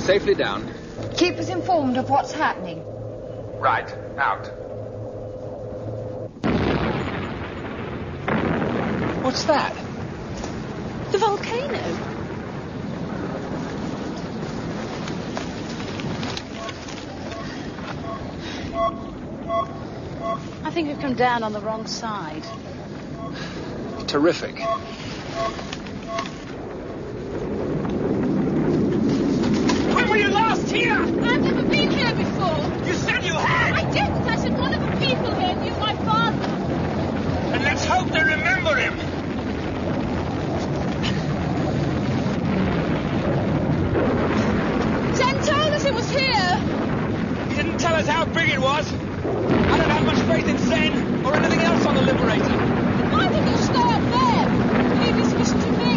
safely down. Keep us informed of what's happening. Right. Out. What's that? The volcano. I think we've come down on the wrong side. Terrific. When were you last here? I've never been here before. You said you had. I didn't. I said one of the people here knew my father. And let's hope they remember him. Zen told us it was here. He didn't tell us how big it was. I don't have much faith in Zen or anything else on the Liberator. Why did you start there? You leave this mission to me.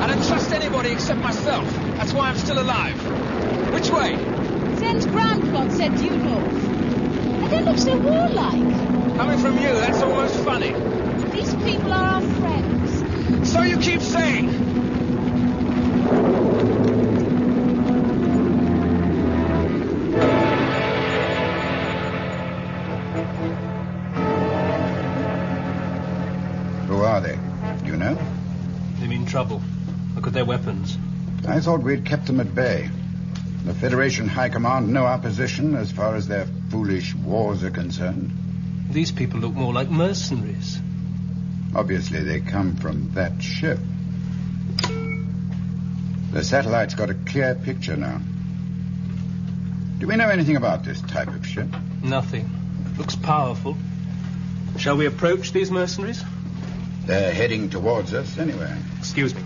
I don't trust anybody except myself. That's why I'm still alive. Which way? Zen's ground said due north. And they look so warlike. Coming from you, that's almost funny. These people are our friends. So you keep saying. Trouble. Look at their weapons. I thought we'd kept them at bay. The Federation High Command, no opposition as far as their foolish wars are concerned. These people look more like mercenaries. Obviously, they come from that ship. The satellite's got a clear picture now. Do we know anything about this type of ship? Nothing. It looks powerful. Shall we approach these mercenaries? They're heading towards us anyway. Excuse me.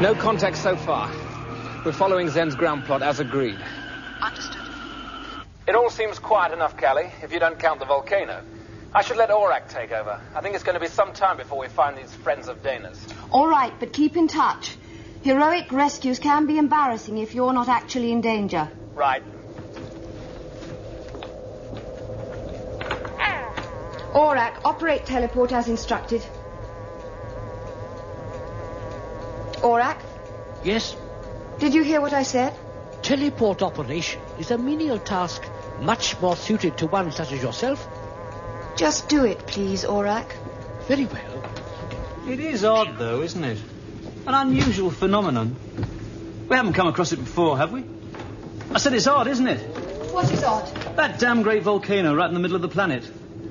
No contact so far. We're following Zen's ground plot as agreed. Understood. It all seems quiet enough, Cally, if you don't count the volcano. I should let Orac take over. I think it's going to be some time before we find these friends of Dana's. All right, but keep in touch. Heroic rescues can be embarrassing if you're not actually in danger. Right. Orac, operate teleport as instructed. Orac? Yes? Did you hear what I said? Teleport operation is a menial task much more suited to one such as yourself. Just do it, please, Orac. Very well. It is odd, though, isn't it? An unusual phenomenon. We haven't come across it before, have we? I said it's odd, isn't it? What is odd? That damn great volcano right in the middle of the planet.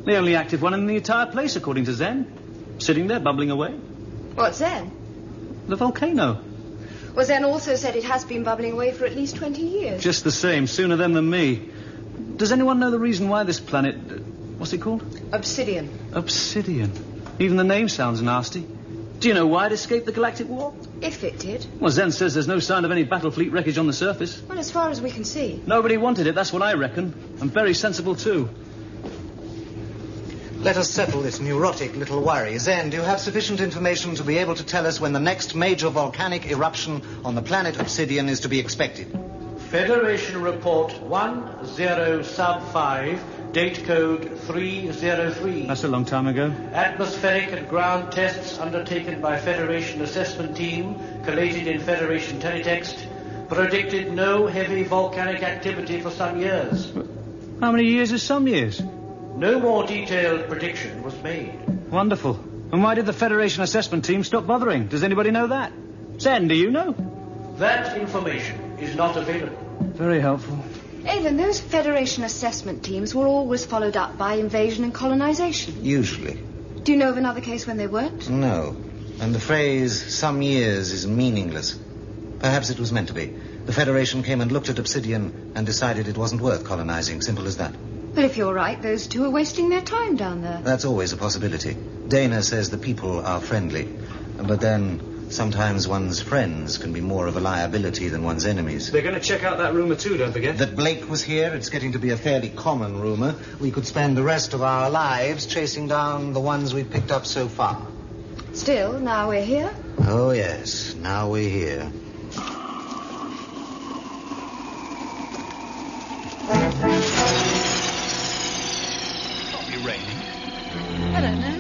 The only active one in the entire place, according to Zen. Sitting there, bubbling away. What's Zen? The volcano. Well, Zen also said it has been bubbling away for at least 20 years. Just the same, sooner them than me. Does anyone know the reason why this planet... what's it called? Obsidian. Obsidian. Even the name sounds nasty. Do you know why it escaped the galactic war? If it did. Well, Zen says there's no sign of any battle fleet wreckage on the surface. Well, as far as we can see. Nobody wanted it, that's what I reckon. And very sensible, too. Let us settle this neurotic little worry. Zen, do you have sufficient information to be able to tell us when the next major volcanic eruption on the planet Obsidian is to be expected? Federation Report 10-5, date code 303. That's a long time ago. Atmospheric and ground tests undertaken by Federation Assessment Team, collated in Federation Teletext, predicted no heavy volcanic activity for some years. How many years is some years? No more detailed prediction was made. Wonderful. And why did the Federation Assessment Team stop bothering? Does anybody know that? Zen, do you know? That information is not available. Very helpful. Avon, those Federation Assessment Teams were always followed up by invasion and colonization. Usually. Do you know of another case when they weren't? No. And the phrase, some years, is meaningless. Perhaps it was meant to be. The Federation came and looked at Obsidian and decided it wasn't worth colonizing. Simple as that. Well, if you're right, those two are wasting their time down there. That's always a possibility. Dana says the people are friendly. But then, Sometimes one's friends can be more of a liability than one's enemies. They're going to check out that rumor too, don't forget. That Blake was here, it's getting to be a fairly common rumor. We could spend the rest of our lives chasing down the ones we've picked up so far. Still, now we're here? Oh, yes, now we're here. It's probably raining. I don't know.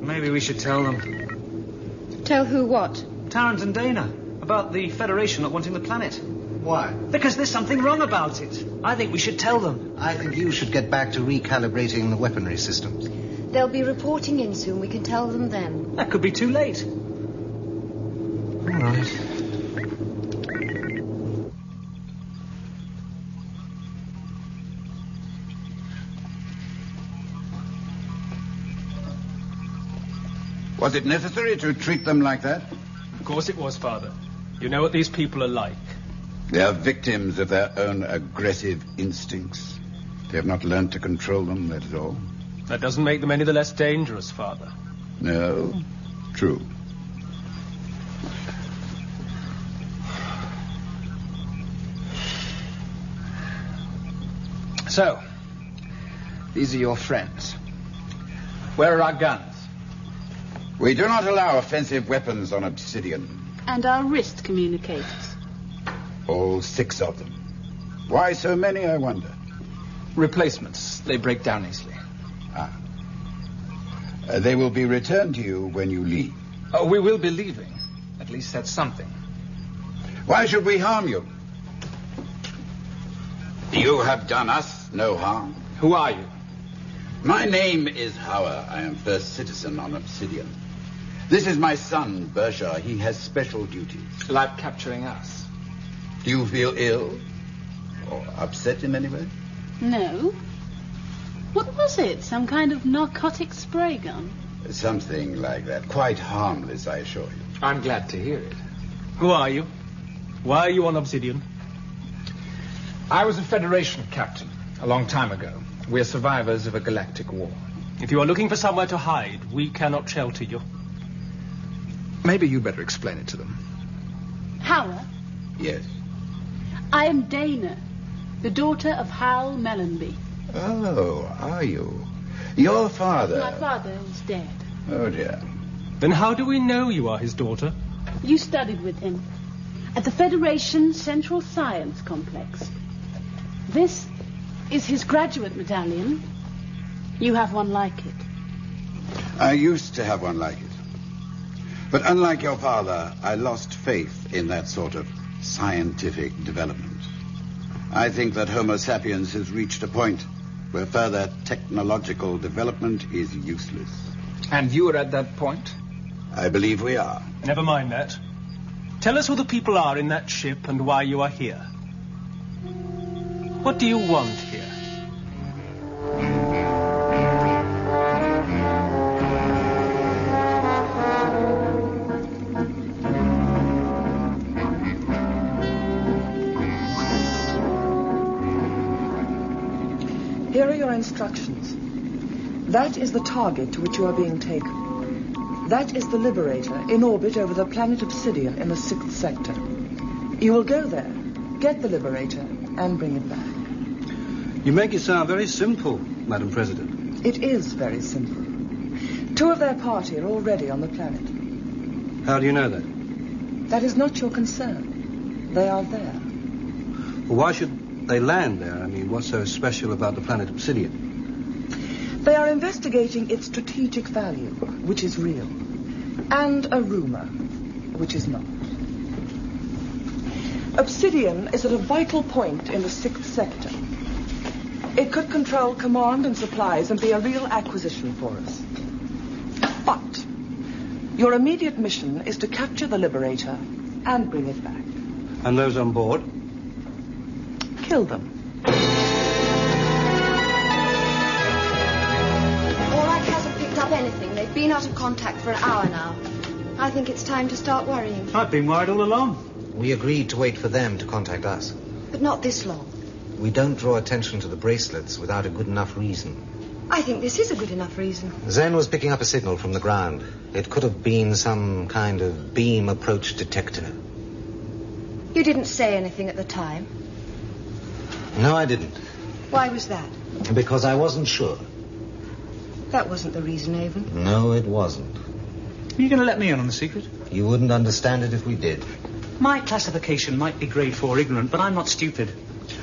Maybe we should tell them. Tell who what? Tarrant and Dana. About the Federation not wanting the planet. Why? Because there's something wrong about it. I think we should tell them. I think you should get back to recalibrating the weaponry systems. They'll be reporting in soon. We can tell them then. That could be too late. All right. Was it necessary to treat them like that? Of course it was, Father. You know what these people are like. They are victims of their own aggressive instincts. They have not learned to control them, that is all. That doesn't make them any the less dangerous, Father. No, true. So, these are your friends. Where are our guns? We do not allow offensive weapons on Obsidian. And our wrist communicators. All 6 of them. Why so many, I wonder? Replacements. They break down easily. Ah. They will be returned to you when you leave. Oh, we will be leaving. At least that's something. Why should we harm you? You have done us no harm. Who are you? My name is Hauer. I am first citizen on Obsidian. This is my son, Berger. He has special duties. Like capturing us. Do you feel ill? Or upset in any way? No. What was it? Some kind of narcotic spray gun? Something like that. Quite harmless, I assure you. I'm glad to hear it. Who are you? Why are you on Obsidian? I was a Federation captain a long time ago. We're survivors of a galactic war. If you are looking for somewhere to hide, we cannot shelter you. Maybe you better explain it to them. Howard? Yes? I am Dana, the daughter of Hal Mellenby. Oh, are you? Your father... My father is dead. Oh, dear. Then how do we know you are his daughter? You studied with him at the Federation Central Science Complex. This is his graduate medallion. You have one like it. I used to have one like it. But unlike your father, I lost faith in that sort of scientific development. I think that Homo sapiens has reached a point where further technological development is useless. And you are at that point? I believe we are. Never mind that. Tell us who the people are in that ship and why you are here. What do you want here? Here are your instructions. That is the target to which you are being taken. That is the Liberator in orbit over the planet Obsidian in the 6th sector. You will go there, get the Liberator, and bring it back. You make it sound very simple, Madam President. It is very simple. 2 of their party are already on the planet. How do you know that? That is not your concern. They are there. Well, why should they land there? I mean, what's so special about the planet Obsidian? They are investigating its strategic value, which is real, and a rumor, which is not. Obsidian is at a vital point in the 6th sector. It could control command and supplies and be a real acquisition for us. But your immediate mission is to capture the Liberator and bring it back. And those on board? Kill them. Orac hasn't picked up anything. They've been out of contact for an hour now. I think it's time to start worrying. I've been worried all along. We agreed to wait for them to contact us. But not this long. We don't draw attention to the bracelets without a good enough reason. I think this is a good enough reason. Zen was picking up a signal from the ground. It could have been some kind of beam approach detector. You didn't say anything at the time? No, I didn't. Why was that? Because I wasn't sure. That wasn't the reason, Avon. No, it wasn't. Are you going to let me in on the secret? You wouldn't understand it if we did. My classification might be grade 4 ignorant, but I'm not stupid.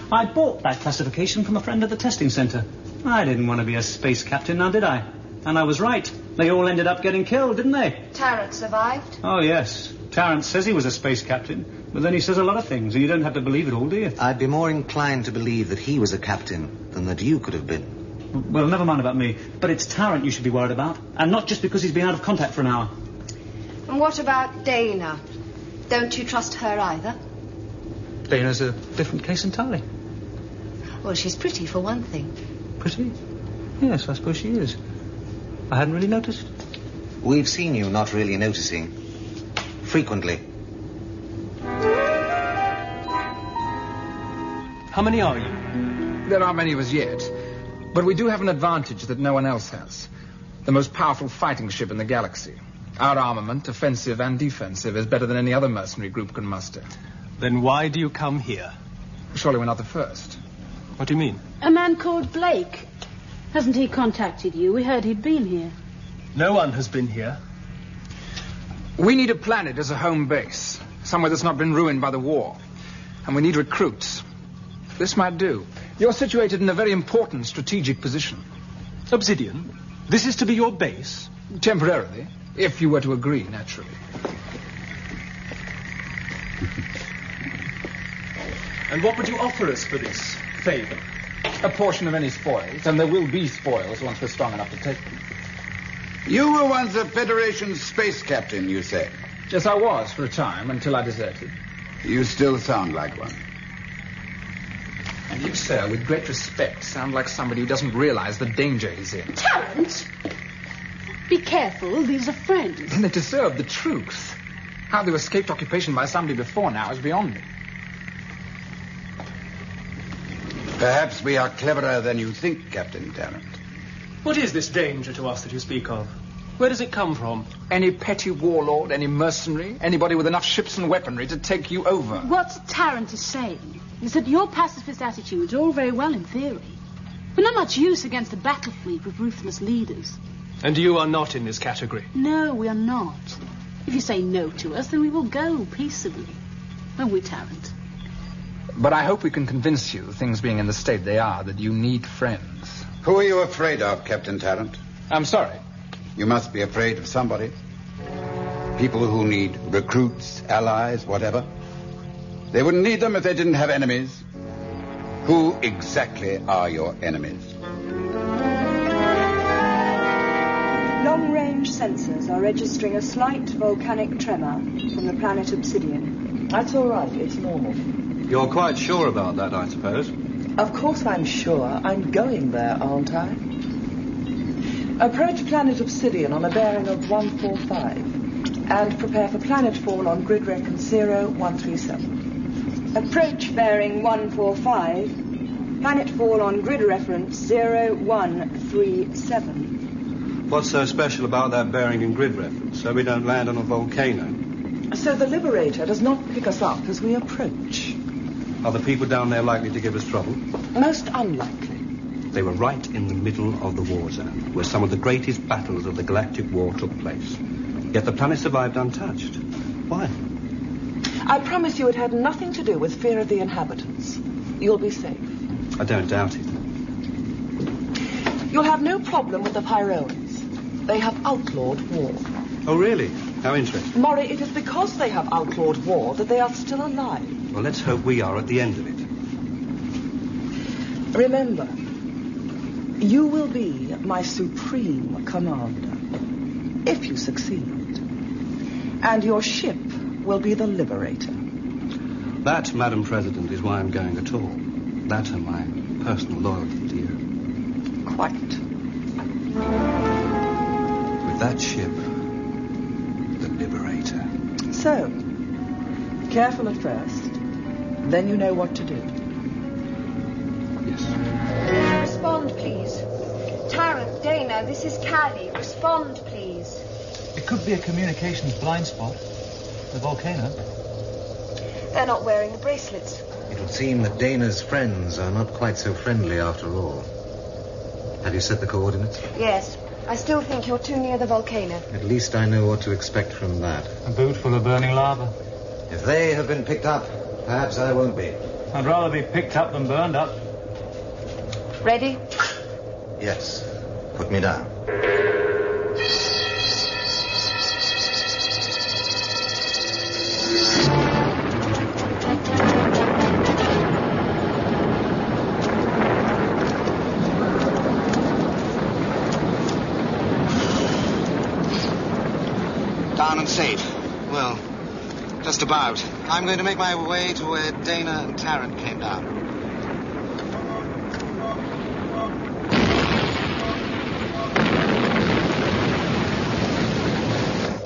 I bought that classification from a friend at the testing centre. I didn't want to be a space captain, now did I? And I was right. They all ended up getting killed, didn't they? Tarrant survived. Oh, yes. Tarrant says he was a space captain, but then he says a lot of things, and you don't have to believe it all, do you? I'd be more inclined to believe that he was a captain than that you could have been. Well, never mind about me, but it's Tarrant you should be worried about, and not just because he's been out of contact for an hour. And what about Dana? Don't you trust her either? Dana's a different case entirely. Well, she's pretty, for one thing. Pretty? Yes, I suppose she is. I hadn't really noticed. We've seen you not really noticing. Frequently. How many are you? There aren't many of us yet. But we do have an advantage that no one else has. The most powerful fighting ship in the galaxy. Our armament, offensive and defensive, is better than any other mercenary group can muster. Then why do you come here? Surely we're not the first. What do you mean? A man called Blake. Hasn't he contacted you? We heard he'd been here. No one has been here. We need a planet as a home base. Somewhere that's not been ruined by the war. And we need recruits. This might do. You're situated in a very important strategic position. Obsidian, this is to be your base? Temporarily, if you were to agree, naturally. And what would you offer us for this favor? A portion of any spoils, and there will be spoils once we're strong enough to take them. You were once a Federation space captain, you said? Yes, I was, for a time, until I deserted. You still sound like one. And you, sir, with great respect, sound like somebody who doesn't realize the danger he's in. Tarrant! Be careful, these are friends. And they deserve the truth. How they escaped occupation by somebody before now is beyond me. Perhaps we are cleverer than you think, Captain Tarrant. What is this danger to us that you speak of? Where does it come from? Any petty warlord, any mercenary, anybody with enough ships and weaponry to take you over. What Tarrant is saying is that your pacifist attitudes are all very well in theory, but not much use against a battle fleet with ruthless leaders. And you are not in this category? No, we are not. If you say no to us, then we will go peaceably. Won't we, Tarrant? But I hope we can convince you, things being in the state they are, that you need friends. Who are you afraid of, Captain Tarrant? I'm sorry. You must be afraid of somebody. People who need recruits, allies, whatever. They wouldn't need them if they didn't have enemies. Who exactly are your enemies? Long-range sensors are registering a slight volcanic tremor from the planet Obsidian. That's all right, it's normal. You're quite sure about that, I suppose? Of course I'm sure. I'm going there, aren't I? Approach planet Obsidian on a bearing of 145 and prepare for planetfall on grid reference 0137. Approach bearing 145, planetfall on grid reference 0137. What's so special about that bearing and grid reference, so we don't land on a volcano? So the Liberator does not pick us up as we approach. Are the people down there likely to give us trouble? Most unlikely. They were right in the middle of the war zone, where some of the greatest battles of the Galactic War took place. Yet the planet survived untouched. Why? I promise you it had nothing to do with fear of the inhabitants. You'll be safe. I don't doubt it. You'll have no problem with the Pyroans. They have outlawed war. Oh, really? How interesting. Mori, it is because they have outlawed war that they are still alive. Well, let's hope we are at the end of it. Remember, you will be my supreme commander, if you succeed. And your ship will be the Liberator. That, Madam President, is why I'm going at all. That and my personal loyalty to you. Quite. That ship, the Liberator. So, careful at first. Then you know what to do. Yes. Respond, please. Tarrant, Dana, this is Cally. Respond, please. It could be a communications blind spot. The volcano. They're not wearing the bracelets. It would seem that Dana's friends are not quite so friendly after all. Have you set the coordinates? Yes. I still think you're too near the volcano. At least I know what to expect from that. A boot full of burning lava. If they have been picked up, perhaps I won't be. I'd rather be picked up than burned up. Ready? Yes. Put me down. Down and safe. Well, just about. I'm going to make my way to where Dana and Tarrant came down.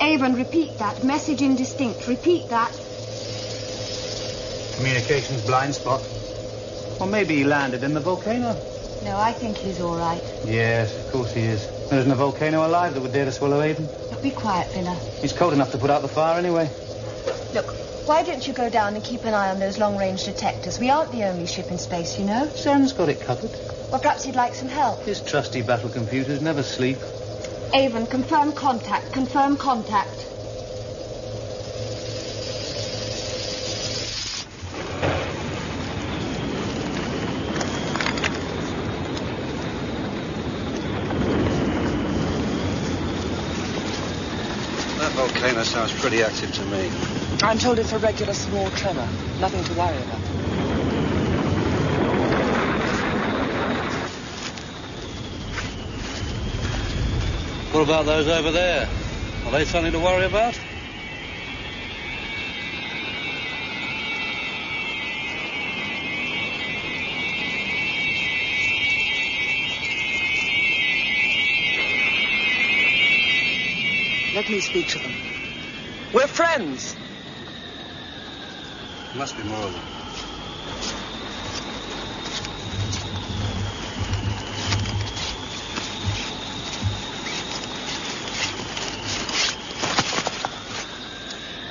Avon, repeat that. Message indistinct. Repeat that. Communications blind spot. Or maybe he landed in the volcano. No, I think he's all right. Yes, of course he is. There isn't a volcano alive that would dare to swallow Avon. Look, be quiet, Vila. He's cold enough to put out the fire anyway. Look, why don't you go down and keep an eye on those long-range detectors? We aren't the only ship in space, you know. Zen's got it covered. Well, perhaps he'd like some help. His trusty battle computers never sleep. Avon, confirm contact. Confirm contact. That volcano sounds pretty active to me. I'm told it's a regular small tremor. Nothing to worry about. What about those over there? Are they something to worry about? Let me speak to them. We're friends. There must be more of them.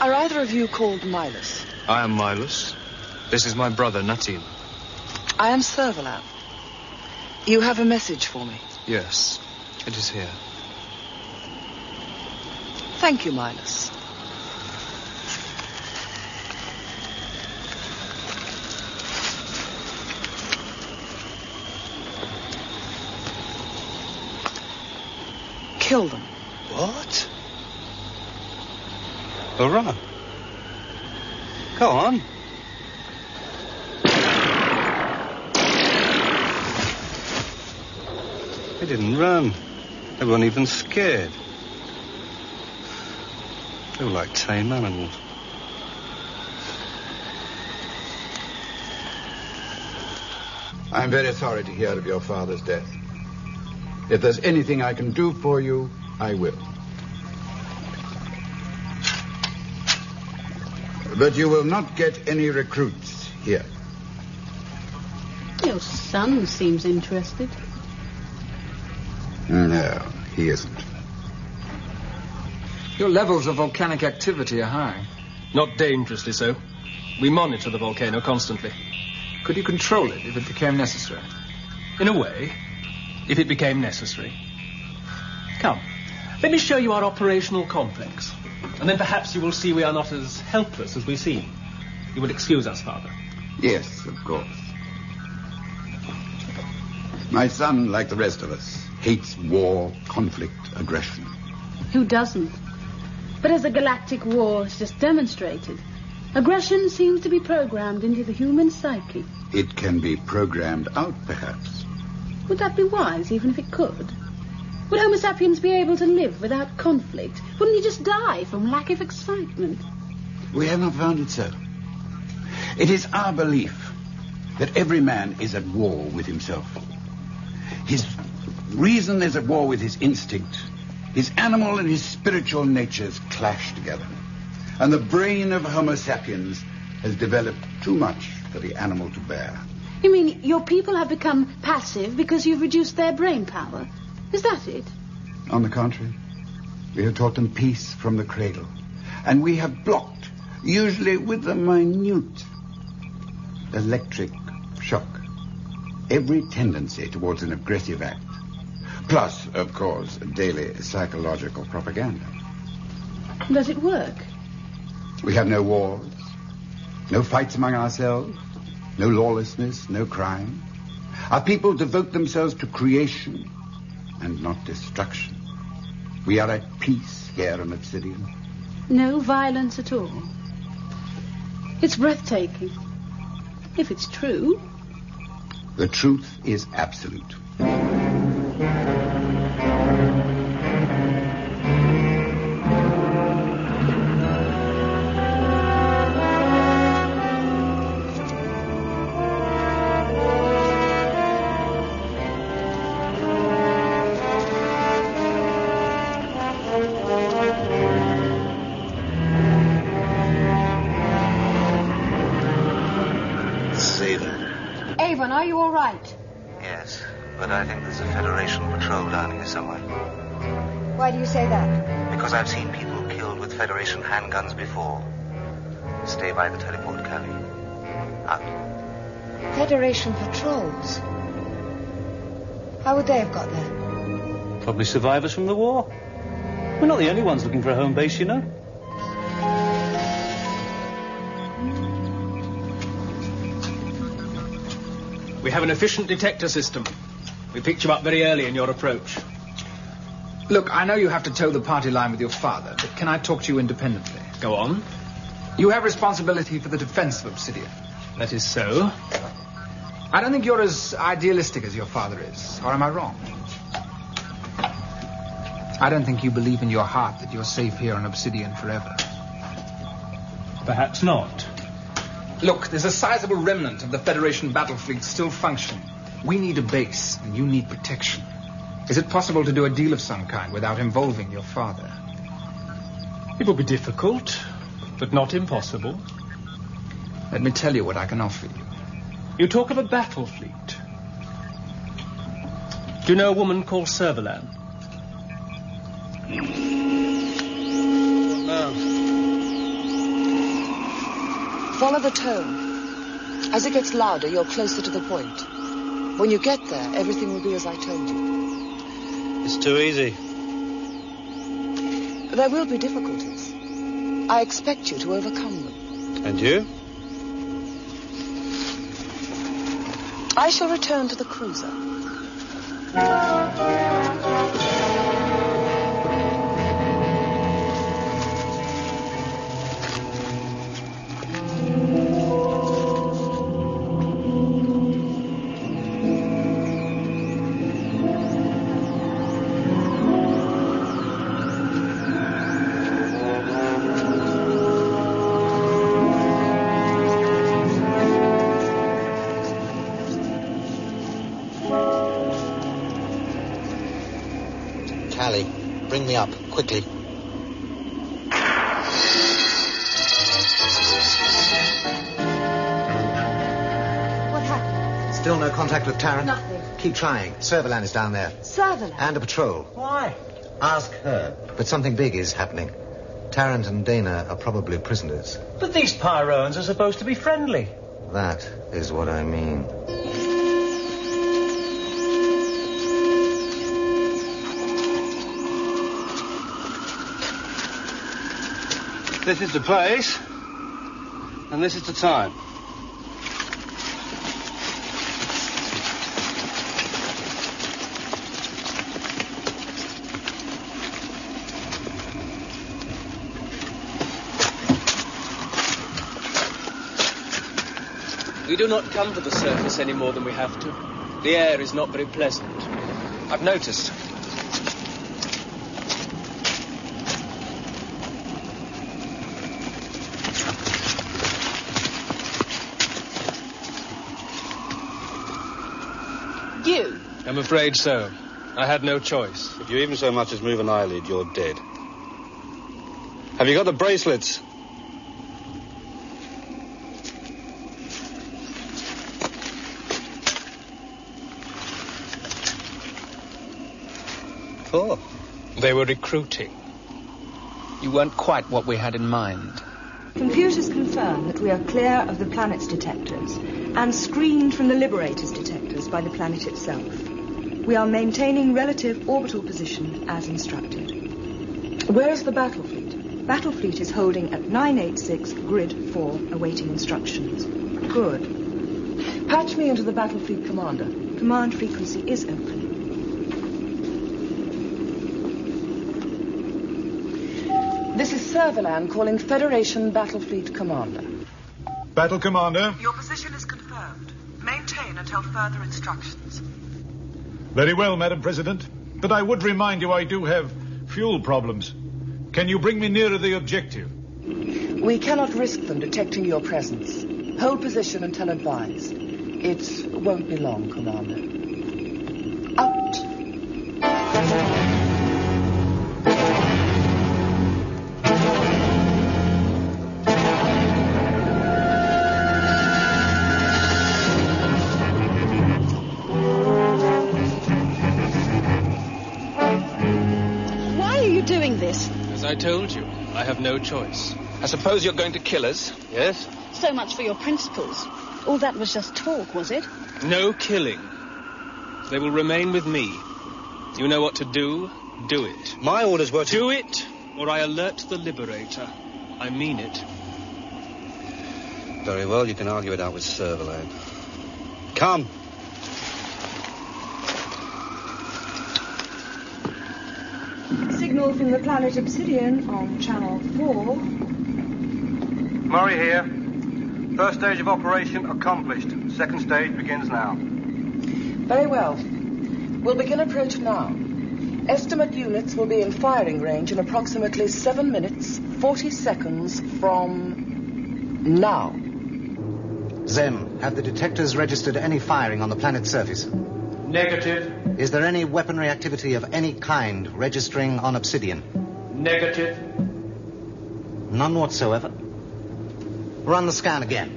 Are either of you called Milus? I am Milus. This is my brother, Natim. I am Servalan. You have a message for me? Yes, it is here. Thank you, Milus. Kill them. What? Hurrah. Go on. They didn't run. They weren't even scared. They were like tame animals. I'm very sorry to hear of your father's death. If there's anything I can do for you, I will. But you will not get any recruits here. Your son seems interested. No, he isn't. Your levels of volcanic activity are high. Not dangerously so. We monitor the volcano constantly. Could you control it if it became necessary? In a way, if it became necessary. Come, let me show you our operational complex. And then perhaps you will see we are not as helpless as we seem. You will excuse us, Father. Yes, of course. My son, like the rest of us, hates war, conflict, aggression. Who doesn't? But as a galactic war has just demonstrated, aggression seems to be programmed into the human psyche. It can be programmed out, perhaps. Would that be wise, even if it could? Would Homo sapiens be able to live without conflict? Wouldn't he just die from lack of excitement? We have not found it so. It is our belief that every man is at war with himself. His reason is at war with his instinct. His animal and his spiritual natures clash together. and the brain of Homo sapiens has developed too much for the animal to bear. You mean your people have become passive because you've reduced their brain power? Is that it? On the contrary, we have taught them peace from the cradle, and we have blocked, usually with a minute electric shock, every tendency towards an aggressive act. Plus, of course, daily psychological propaganda. Does it work? We have no wars, no fights among ourselves, no lawlessness, no crime. Our people devote themselves to creation and not destruction. We are at peace here in Obsidian. No violence at all. It's breathtaking, if it's true. The truth is absolute. Handguns before. Stay by the teleport, Cally. Out. Federation patrols? How would they have got there? Probably survivors from the war. We're not the only ones looking for a home base, you know. We have an efficient detector system. We picked you up very early in your approach. Look, I know you have to toe the party line with your father, but can I talk to you independently? Go on. You have responsibility for the defense of Obsidian. That is so. I don't think you're as idealistic as your father is, or am I wrong? I don't think you believe in your heart that you're safe here on Obsidian forever. Perhaps not. Look, there's a sizable remnant of the Federation battle fleet still functioning. We need a base, and you need protection. Is it possible to do a deal of some kind without involving your father? It will be difficult, but not impossible. Let me tell you what I can offer you. You talk of a battle fleet. Do you know a woman called Servalan? No. Follow the tone. As it gets louder, you're closer to the point. When you get there, everything will be as I told you. It's too easy. There will be difficulties. I expect you to overcome them. And you? I shall return to the cruiser. Bring me up, quickly. What happened? Still no contact with Tarrant? Nothing. Keep trying. Servalan is down there. Servalan? And a patrol. Why? Ask her. But something big is happening. Tarrant and Dana are probably prisoners. But these Pyroans are supposed to be friendly. That is what I mean. This is the place, and this is the time. We do not come to the surface any more than we have to. The air is not very pleasant. I've noticed. I'm afraid so. I had no choice. If you even so much as move an eyelid, you're dead. Have you got the bracelets? they were recruiting. You weren't quite what we had in mind. Computers confirm that we are clear of the planet's detectors and screened from the Liberator's detectors by the planet itself. We are maintaining relative orbital position as instructed. Where is the battle fleet? Battle fleet is holding at 986 grid 4, awaiting instructions. Good. Patch me into the battle fleet commander. Command frequency is open. This is Servalan calling Federation Battle Fleet Commander. Battle Commander? Your position is confirmed. Maintain until further instructions. Very well, Madam President. But I would remind you I do have fuel problems. Can you bring me nearer the objective? We cannot risk them detecting your presence. Hold position until advised. It won't be long, Commander. Out. I told you, I have no choice. I suppose you're going to kill us, yes? So much for your principles. All that was just talk, was it? No killing. They will remain with me. You know what to do, do it. My orders were to... Do it, or I alert the Liberator. I mean it. Very well, you can argue it out with Servalan. Come. Signal from the planet Obsidian on Channel 4. Mori here. First stage of operation accomplished. Second stage begins now. Very well. We'll begin approach now. Estimate units will be in firing range in approximately 7 minutes, 40 seconds from now. Zen, have the detectors registered any firing on the planet's surface? Negative. Is there any weaponry activity of any kind registering on Obsidian? Negative. None whatsoever. Run the scan again.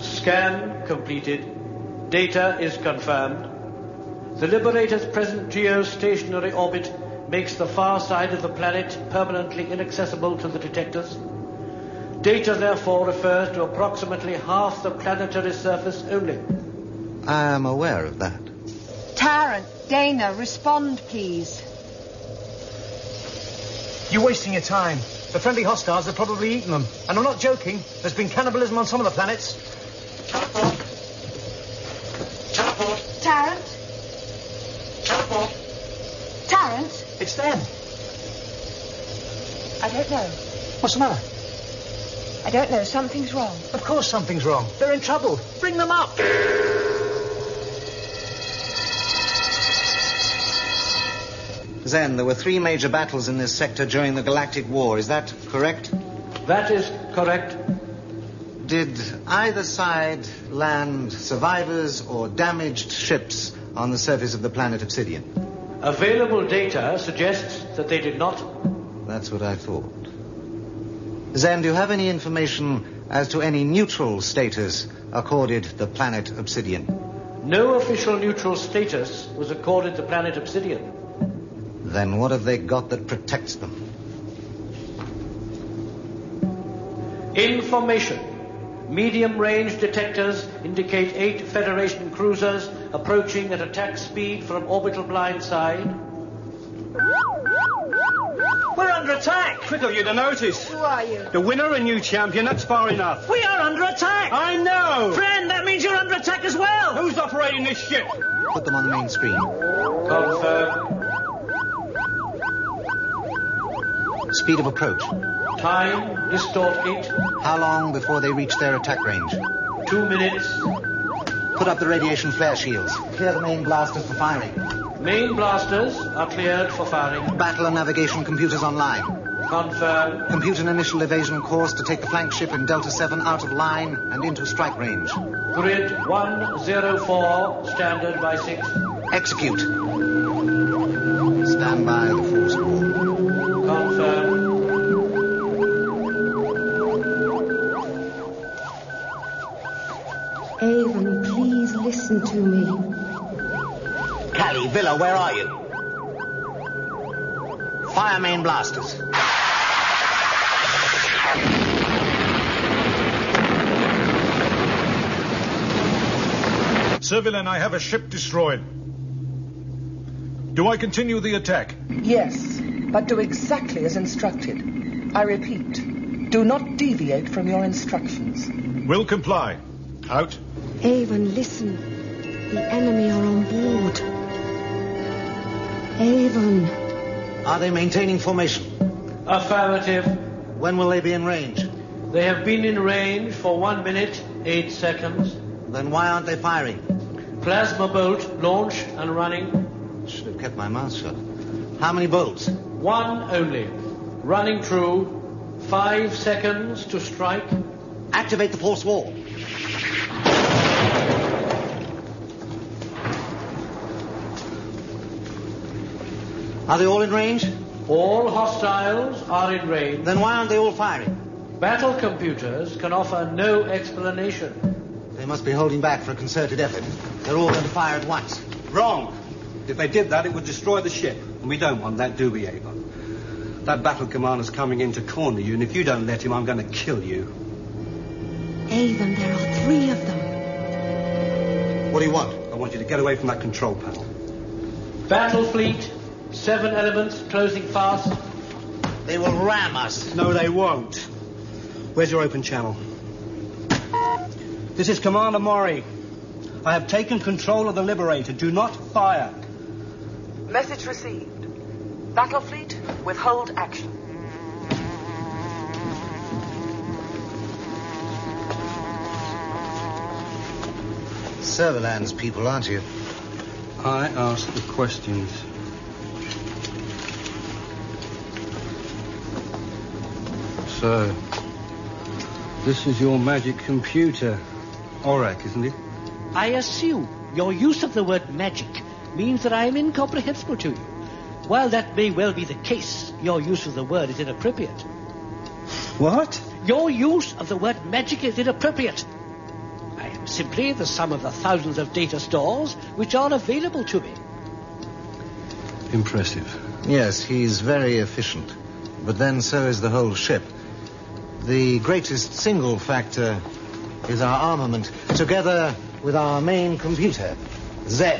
Scan completed. Data is confirmed. The Liberator's present geostationary orbit makes the far side of the planet permanently inaccessible to the detectors. Data therefore refers to approximately half the planetary surface only. I am aware of that. Tarrant, Dana, respond, please. You're wasting your time. The friendly hostiles have probably eaten them. And I'm not joking. There's been cannibalism on some of the planets. Tarrant? Tarrant? It's them. I don't know. What's the matter? I don't know. Something's wrong. Of course something's wrong. They're in trouble. Bring them up. Zen, there were 3 major battles in this sector during the Galactic War. Is that correct? That is correct. Did either side land survivors or damaged ships on the surface of the planet Obsidian? Available data suggests that they did not. That's what I thought. Zen, do you have any information as to any neutral status accorded the planet Obsidian? No official neutral status was accorded the planet Obsidian. Then what have they got that protects them? Information. Medium-range detectors indicate 8 Federation cruisers approaching at attack speed from orbital blind side. We're under attack! Quick of you to notice. Who are you? The winner and new champion, that's far enough. We are under attack! I know! Friend, that means you're under attack as well! Who's operating this ship? Put them on the main screen. Confirm. Speed of approach. Time, distort 8. How long before they reach their attack range? 2 minutes. Put up the radiation flare shields. Clear the main blasters for firing. Main blasters are cleared for firing. Battle and navigation computers online. Confirm. Compute an initial evasion course to take the flank ship in Delta 7 out of line and into strike range. Grid 104, standard by 6. Execute. Stand by the force wall. Avon, please listen to me. Cally, Vila, where are you? fire main blasters. Servalan, I have a ship destroyed. Do I continue the attack? Yes, but do exactly as instructed. I repeat, do not deviate from your instructions. Will comply. Out. Avon, listen. The enemy are on board. Avon. Are they maintaining formation? Affirmative. When will they be in range? They have been in range for 1 minute, 8 seconds. Then why aren't they firing? Plasma bolt launched and running. Should have kept my mouth shut. How many bolts? One only. Running true. 5 seconds to strike. Activate the force wall. Are they all in range? All hostiles are in range. Then why aren't they all firing? Battle computers can offer no explanation. They must be holding back for a concerted effort. They're all going to fire at once. Wrong! If they did that, it would destroy the ship. And we don't want that, do we, Avon? That battle commander's coming in to corner you, and if you don't let him, I'm going to kill you. Avon, there are 3 of them. What do you want? I want you to get away from that control panel. Battle fleet, 7 elements, closing fast. They will ram us. No, they won't. Where's your open channel? This is Commander Mori. I have taken control of the Liberator. Do not fire. Message received. Battle fleet, withhold action. Servalan's people, aren't you? I ask the questions. So, this is your magic computer. Orac, isn't it? I assume your use of the word magic means that I am incomprehensible to you. While that may well be the case, your use of the word is inappropriate. What? Your use of the word magic is inappropriate. I am simply the sum of the thousands of data stores which are available to me. Impressive. Yes, he's very efficient. But then so is the whole ship. The greatest single factor is our armament, together with our main computer, Zen.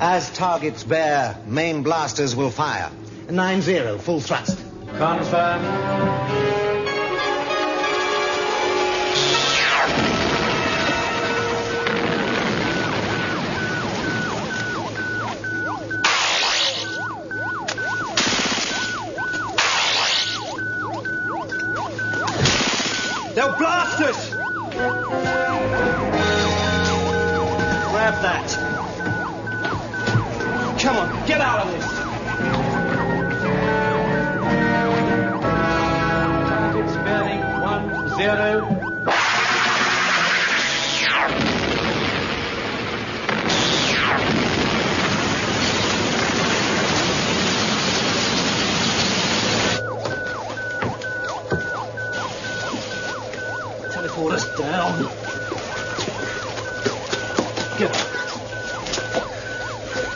As targets bear, main blasters will fire. 9-0, full thrust. Confirm. They'll blast us! Grab that. Come on, get out of this. Target spanning 1-0. Teleport us down.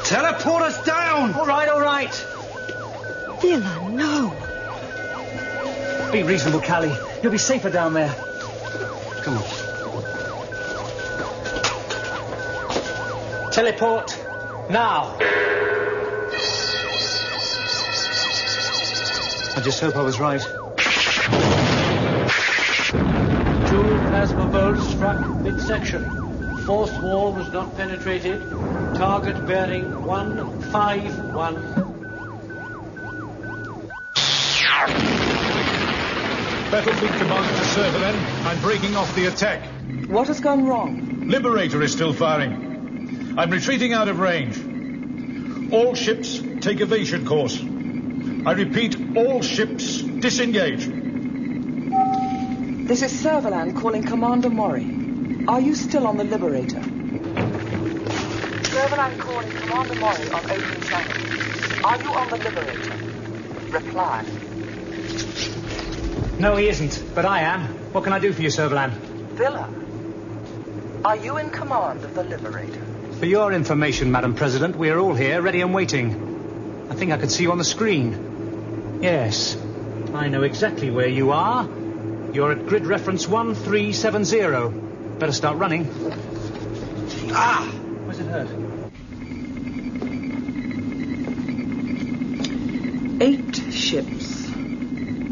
Teleport us down! All right, all right. Vila, no. Be reasonable, Cally. You'll be safer down there. Come on. Teleport now. I just hope I was right. 2 plasma bolts struck midsection. Force wall was not penetrated. Target bearing 151. Battlefleet commander to Servalan. I'm breaking off the attack. What has gone wrong? Liberator is still firing. I'm retreating out of range. All ships take evasion course. I repeat, all ships disengage. This is Servalan calling Commander Mori. Are you still on the Liberator? Servalan calling Commander Mori on open channel. Are you on the Liberator? Reply. No, he isn't, but I am. What can I do for you, Servalan? Villa, are you in command of the Liberator? For your information, Madam President, we are all here, ready and waiting. I think I could see you on the screen. Yes, I know exactly where you are. You're at grid reference 1370. Better start running. Ah! Where's it hurt? 8 ships.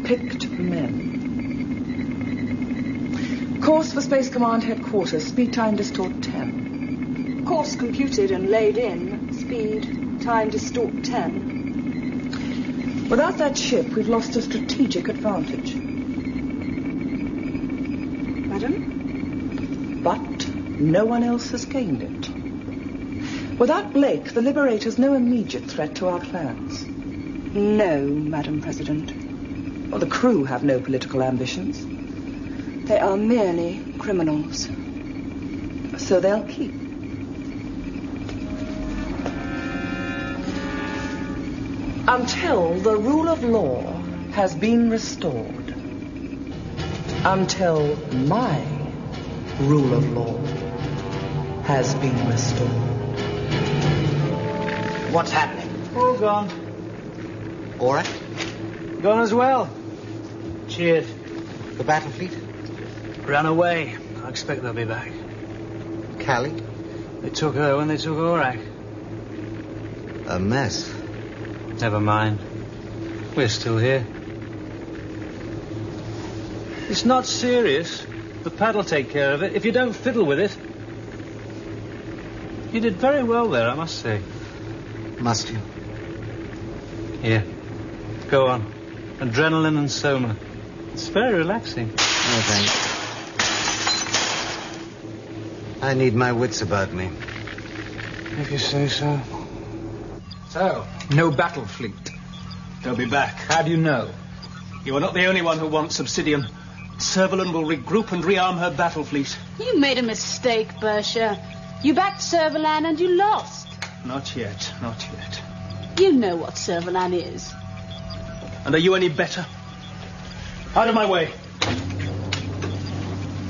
Picked men. Course for Space Command Headquarters. Speed time distort 10. Course computed and laid in. Speed time distort 10. Without that ship, we've lost a strategic advantage. Madam? But no one else has gained it. Without Blake, the Liberator's no immediate threat to our plans. No, Madam President. Well, the crew have no political ambitions. They are merely criminals. So they'll keep. Until the rule of law has been restored. Until my rule of law has been restored. What's happening? All gone. Orac? Gone as well. Cheered. The battle fleet? Ran away. I expect they'll be back. Cally? They took her when they took Orac. A mess. Never mind. We're still here. It's not serious. The pad'll take care of it if you don't fiddle with it. You did very well there, I must say. Must you? Here. Go on. Adrenaline and soma. It's very relaxing. No, thanks. I need my wits about me. If you say so. So, no battle fleet. They'll be back. How do you know? You are not the only one who wants Obsidian. Servalan will regroup and rearm her battle fleet. You made a mistake, Berger. You backed Servalan and you lost. Not yet, not yet. You know what Servalan is. And are you any better? Out of my way.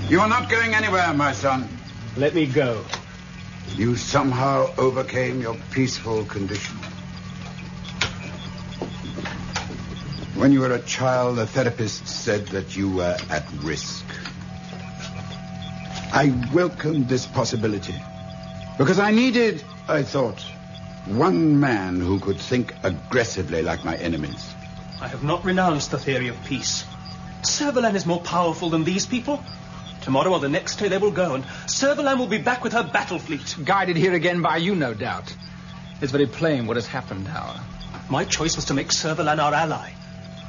You are not going anywhere, my son. Let me go. You somehow overcame your peaceful condition. When you were a child, a therapist said that you were at risk. I welcomed this possibility because I needed, I thought, one man who could think aggressively like my enemies. I have not renounced the theory of peace. Servalan is more powerful than these people. Tomorrow or the next day they will go, and Servalan will be back with her battle fleet. Guided here again by you, no doubt. It's very plain what has happened, Hauer. My choice was to make Servalan our ally.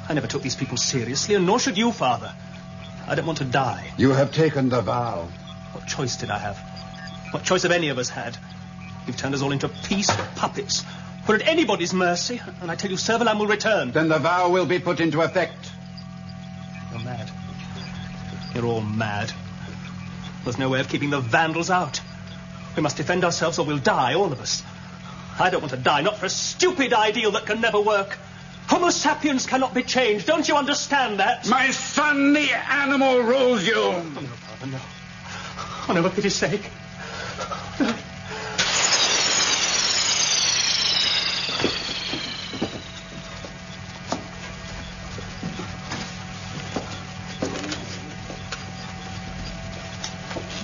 I never took these people seriously, and nor should you, Father. I don't want to die. You have taken the vow. What choice did I have? What choice have any of us had? You've turned us all into peace puppets. We're at anybody's mercy, and I tell you, Servalan will return. Then the vow will be put into effect. You're mad. You're all mad. There's no way of keeping the vandals out. We must defend ourselves or we'll die, all of us. I don't want to die, not for a stupid ideal that can never work. Homo sapiens cannot be changed. Don't you understand that? My son, the animal rules you. Oh, no, Father, no. Oh, no, for pity's sake. No.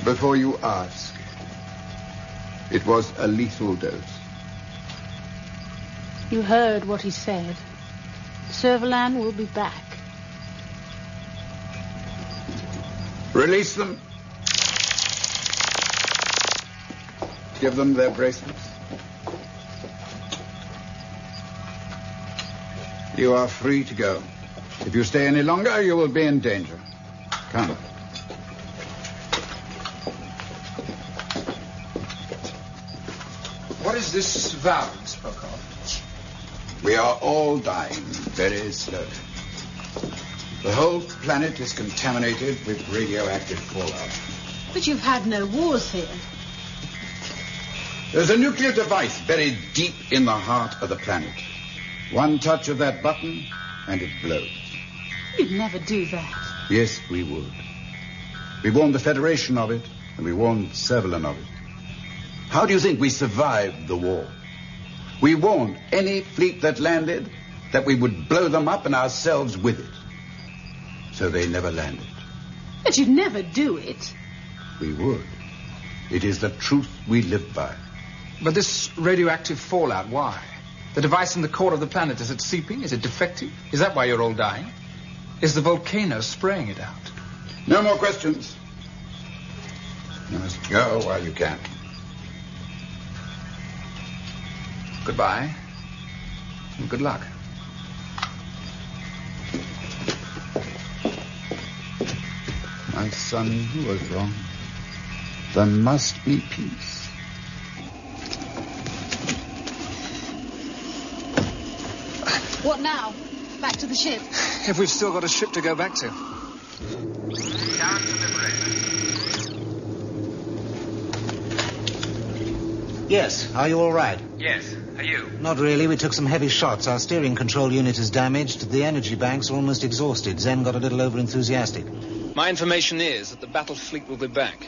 Before you ask, it was a lethal dose. You heard what he said. Servalan will be back. Release them. Give them their bracelets. You are free to go. If you stay any longer, you will be in danger. Come. What is this vow you spoke of? We are all dying very slowly. The whole planet is contaminated with radioactive fallout. But you've had no wars here. There's a nuclear device buried deep in the heart of the planet. One touch of that button and it blows. You'd never do that. Yes, we would. We warned the Federation of it, and we warned Servalan of it. How do you think we survived the war? We warned any fleet that landed that we would blow them up and ourselves with it. So they never landed. But you'd never do it. We would. It is the truth we live by. But this radioactive fallout, why? The device in the core of the planet, is it seeping? Is it defective? Is that why you're all dying? Is the volcano spraying it out? No more questions. You must go while you can. Goodbye. And good luck. My son was wrong. There must be peace. What now? Back to the ship? If we've still got a ship to go back to. Down to Liberator. Yes, are you all right? Yes, are you? Not really. We took some heavy shots. Our steering control unit is damaged. The energy banks are almost exhausted. Zen got a little over-enthusiastic. My information is that the battle fleet will be back.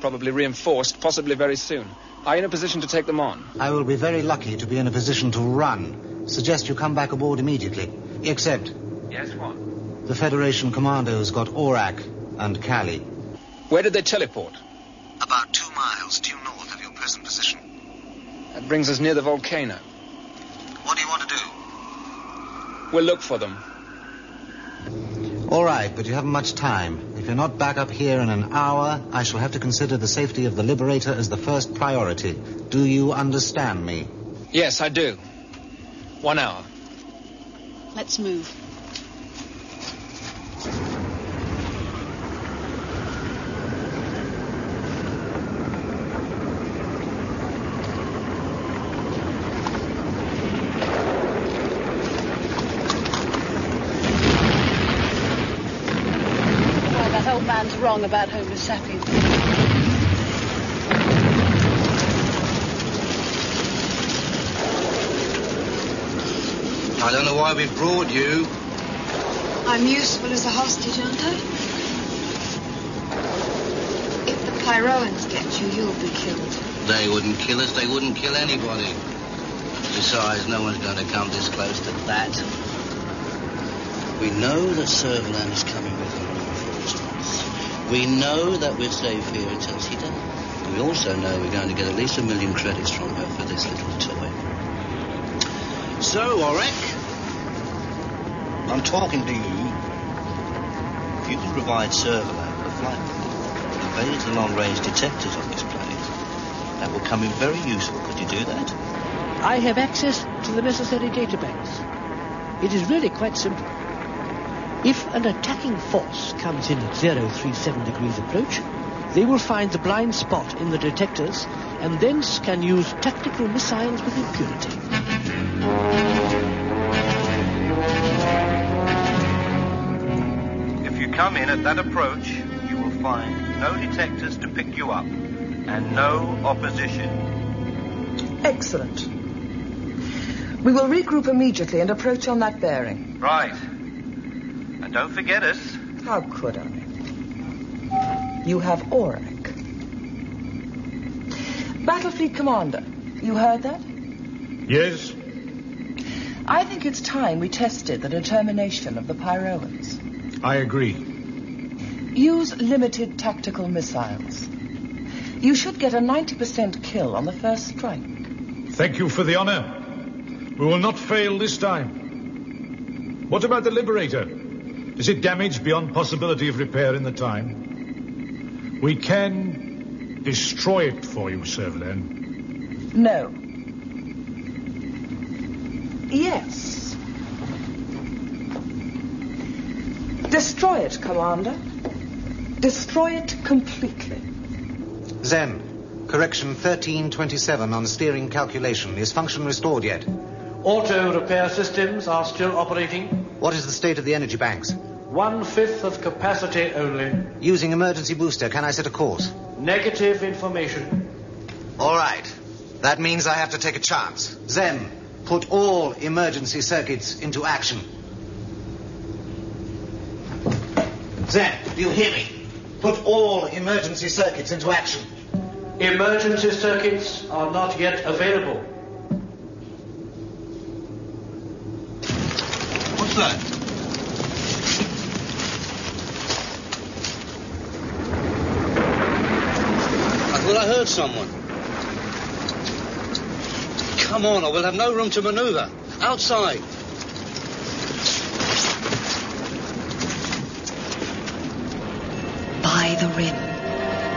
Probably reinforced, possibly very soon. Are you in a position to take them on? I will be very lucky to be in a position to run. Suggest you come back aboard immediately. Except... Yes, what? The Federation commandos got Orac and Cally. Where did they teleport? About 2 miles due north of your present position. That brings us near the volcano. What do you want to do? We'll look for them. All right, but you haven't much time. If you're not back up here in an hour, I shall have to consider the safety of the Liberator as the first priority. Do you understand me? Yes, I do. 1 hour. Let's move. Wrong about Homo sapiens. I don't know why we brought you. I'm useful as a hostage, aren't I? If the Pyroans get you, you'll be killed. They wouldn't kill us. They wouldn't kill anybody. Besides, no one's going to come this close to that. We know that Servalan is coming with them. We know that we're safe here at Tuxedo. We also know we're going to get at least 1 million credits from her for this little toy. So, Orac, I'm talking to you. If you can provide Servalan with a flight plan, and raise the long-range detectors on this planet, that will come in very useful. Could you do that? I have access to the necessary databanks. It is really quite simple. If an attacking force comes in at 037 degrees approach, they will find the blind spot in the detectors and thence can use tactical missiles with impunity. If you come in at that approach, you will find no detectors to pick you up and no opposition. Excellent. We will regroup immediately and approach on that bearing. Right. And don't forget us. How could I? You have Orac. Battlefleet Commander, you heard that? Yes. I think it's time we tested the determination of the Pyroans. I agree. Use limited tactical missiles. You should get a 90% kill on the first strike. Thank you for the honor. We will not fail this time. What about the Liberator? Is it damaged beyond possibility of repair in the time? We can destroy it for you, Servalan. No. Yes. Destroy it, Commander. Destroy it completely. Zen, correction 1327 on steering calculation. Is function restored yet? Auto repair systems are still operating. What is the state of the energy banks? 1/5 of capacity only. Using emergency booster, can I set a course? Negative information. All right. That means I have to take a chance. Zen, put all emergency circuits into action. Zen, do you hear me? Put all emergency circuits into action. Emergency circuits are not yet available. What's that? I heard someone. Come on, I will have no room to maneuver. Outside. By the rim.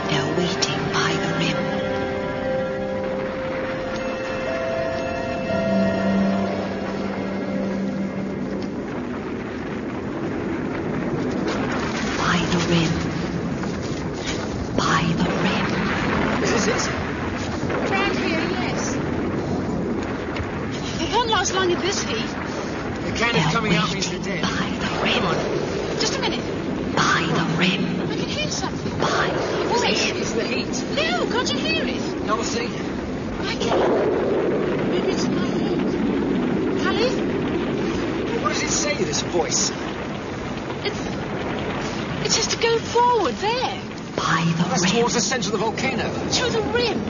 They're waiting by the rim. By the rim. By the rim. Last long at this heat. The cannon's coming out means they're dead. By the rim. Come on. Just a minute. By the rim. I can hear something. By the rim. It's the heat. No, can't you hear it? Nothing. I can. Maybe it's in my head. Cally? What does it say, this voice? It says to go forward there. By the rim. That's towards the centre of the volcano. To the rim.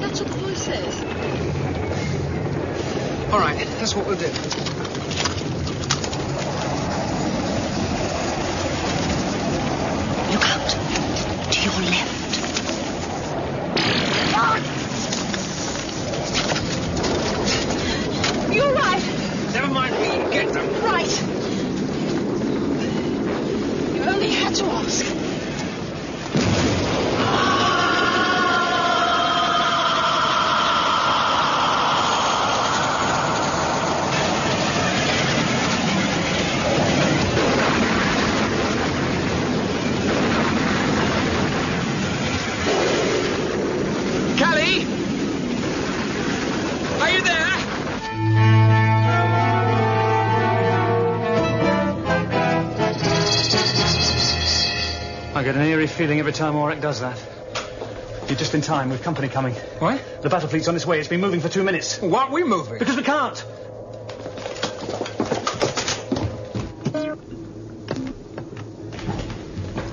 That's what the voice says. All right, that's what we'll do. Look out. To your left. Ah! You're right. Never mind me. Get them. Right. You only had to ask. I get an eerie feeling every time Orac does that. You're just in time. We've company coming. What? The battle fleet's on its way. It's been moving for 2 minutes. What? We're moving? Because we can't.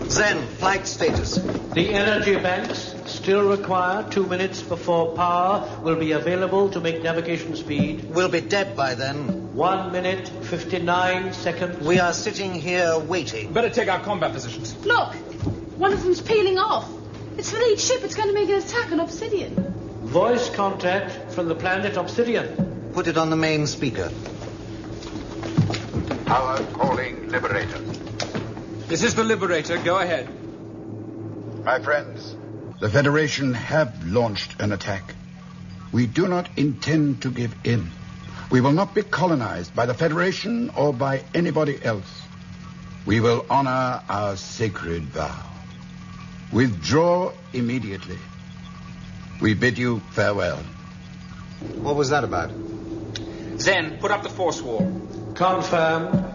Zen, flight status. The energy banks still require 2 minutes before power will be available to make navigation speed. We'll be dead by then. 1 minute, 59 seconds. We are sitting here waiting. Better take our combat positions. Look, one of them's peeling off. It's the lead ship. It's going to make an attack on Obsidian. Voice contact from the planet Obsidian. Put it on the main speaker. Hauer calling Liberator. This is the Liberator. Go ahead. My friends, the Federation have launched an attack. We do not intend to give in. We will not be colonized by the Federation or by anybody else. We will honor our sacred vow. Withdraw immediately. We bid you farewell. What was that about? Zen, put up the force wall. Confirmed.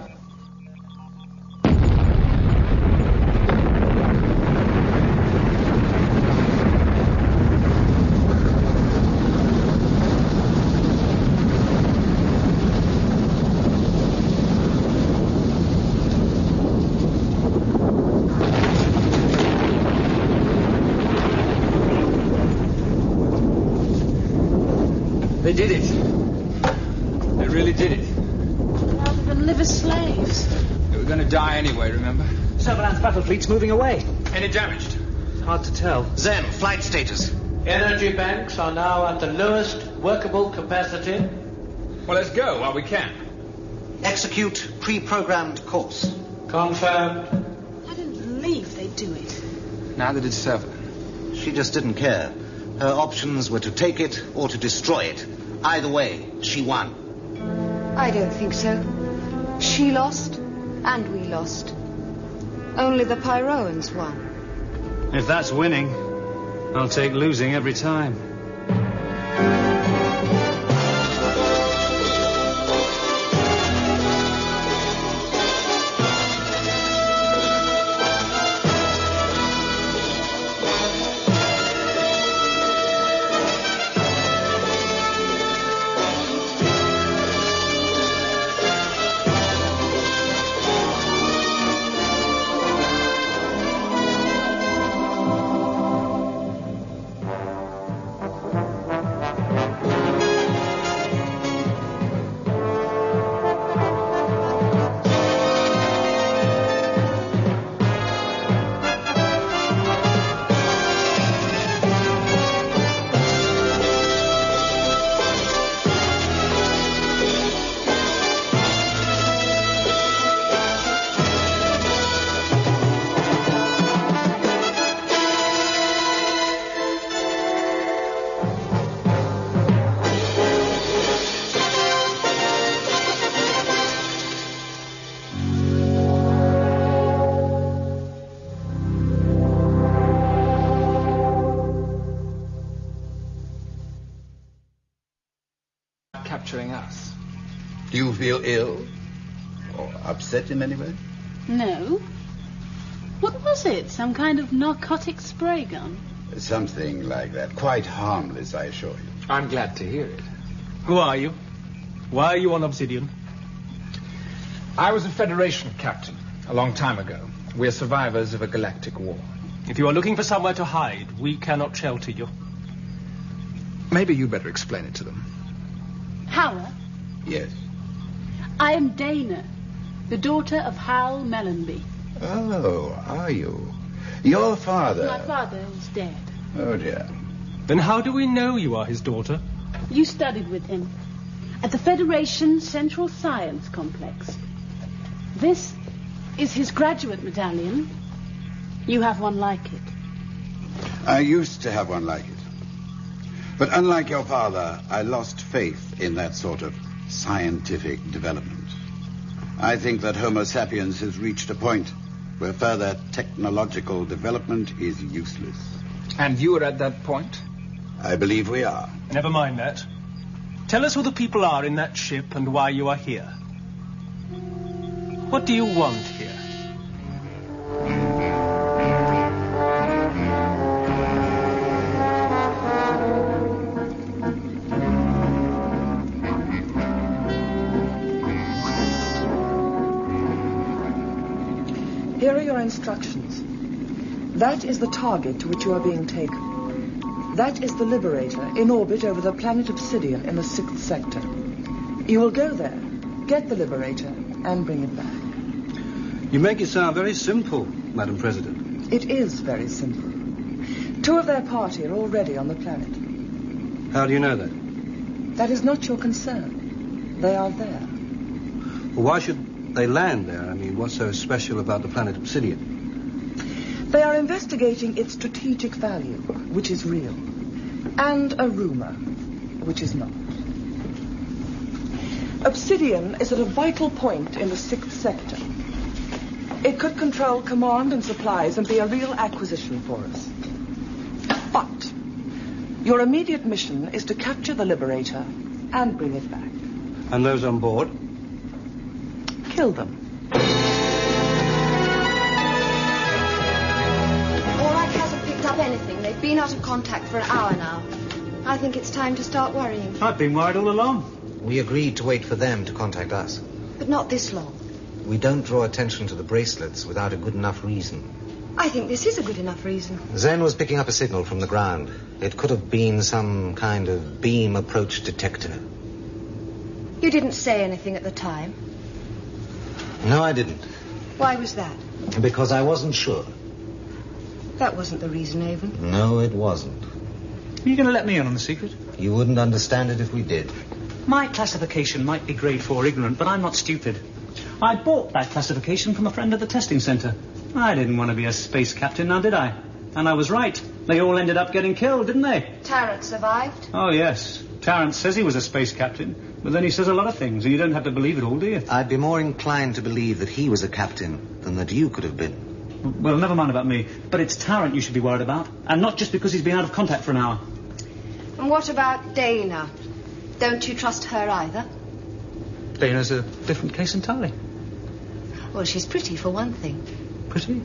They did it. They really did it. Rather than live as slaves. They were going to die anyway, remember? Servalan's battle fleet's moving away. Any damaged? It's hard to tell. Zen, flight status. Energy banks are now at the lowest workable capacity. Well, let's go while we can. Execute pre-programmed course. Confirmed. I didn't believe they'd do it. Neither did Servalan. She just didn't care. Her options were to take it or to destroy it. Either way, she won. I don't think so. She lost, and we lost. Only the Pyroans won. If that's winning, I'll take losing every time. feel ill? Or upset in any way? No. What was it? Some kind of narcotic spray gun? Something like that. Quite harmless, I assure you. I'm glad to hear it. Who are you? Why are you on Obsidian? I was a Federation captain a long time ago. We're survivors of a galactic war. If you are looking for somewhere to hide, we cannot shelter you. Maybe you'd better explain it to them. Hauer? Yes? I am Dana, the daughter of Hal Mellenby. Oh, are you? Your father... My father is dead. Oh, dear. Then how do we know you are his daughter? You studied with him at the Federation Central Science Complex. This is his graduate medallion. You have one like it. I used to have one like it. But unlike your father, I lost faith in that sort of scientific development. I think that Homo sapiens has reached a point where further technological development is useless. And you are at that point? I believe we are. Never mind that. Tell us who the people are in that ship and why you are here. What do you want here? Instructions. That is the target to which you are being taken. That is the Liberator in orbit over the planet Obsidian in the 6th sector. You will go there, get the Liberator, and bring it back. You make it sound very simple, Madam President. It is very simple. Two of their party are already on the planet. How do you know that? That is not your concern. They are there. Well, why should they land there? I mean, what's so special about the planet Obsidian? They are investigating its strategic value, which is real, and a rumor, which is not. Obsidian is at a vital point in the 6th sector. It could control command and supplies and be a real acquisition for us. But your immediate mission is to capture the Liberator and bring it back. And those on board? Kill them. Orac hasn't picked up anything. They've been out of contact for an hour now. I think it's time to start worrying. I've been worried all along. We agreed to wait for them to contact us. But not this long. We don't draw attention to the bracelets without a good enough reason. I think this is a good enough reason. Zen was picking up a signal from the ground. It could have been some kind of beam approach detector. You didn't say anything at the time. No, I didn't. Why was that? Because I wasn't sure. That wasn't the reason, Avon. No, it wasn't. Are you going to let me in on the secret? You wouldn't understand it if we did. My classification might be grade 4 ignorant, but I'm not stupid. I bought that classification from a friend at the testing centre. I didn't want to be a space captain now, did I? And I was right. They all ended up getting killed, didn't they? Tarrant survived. Oh, yes. Tarrant says he was a space captain, but then he says a lot of things, and you don't have to believe it all, do you? I'd be more inclined to believe that he was a captain than that you could have been. Well, never mind about me, but it's Tarrant you should be worried about, and not just because he's been out of contact for an hour. And what about Dana? Don't you trust her either? Dana's a different case entirely. Well, she's pretty, for one thing. Pretty?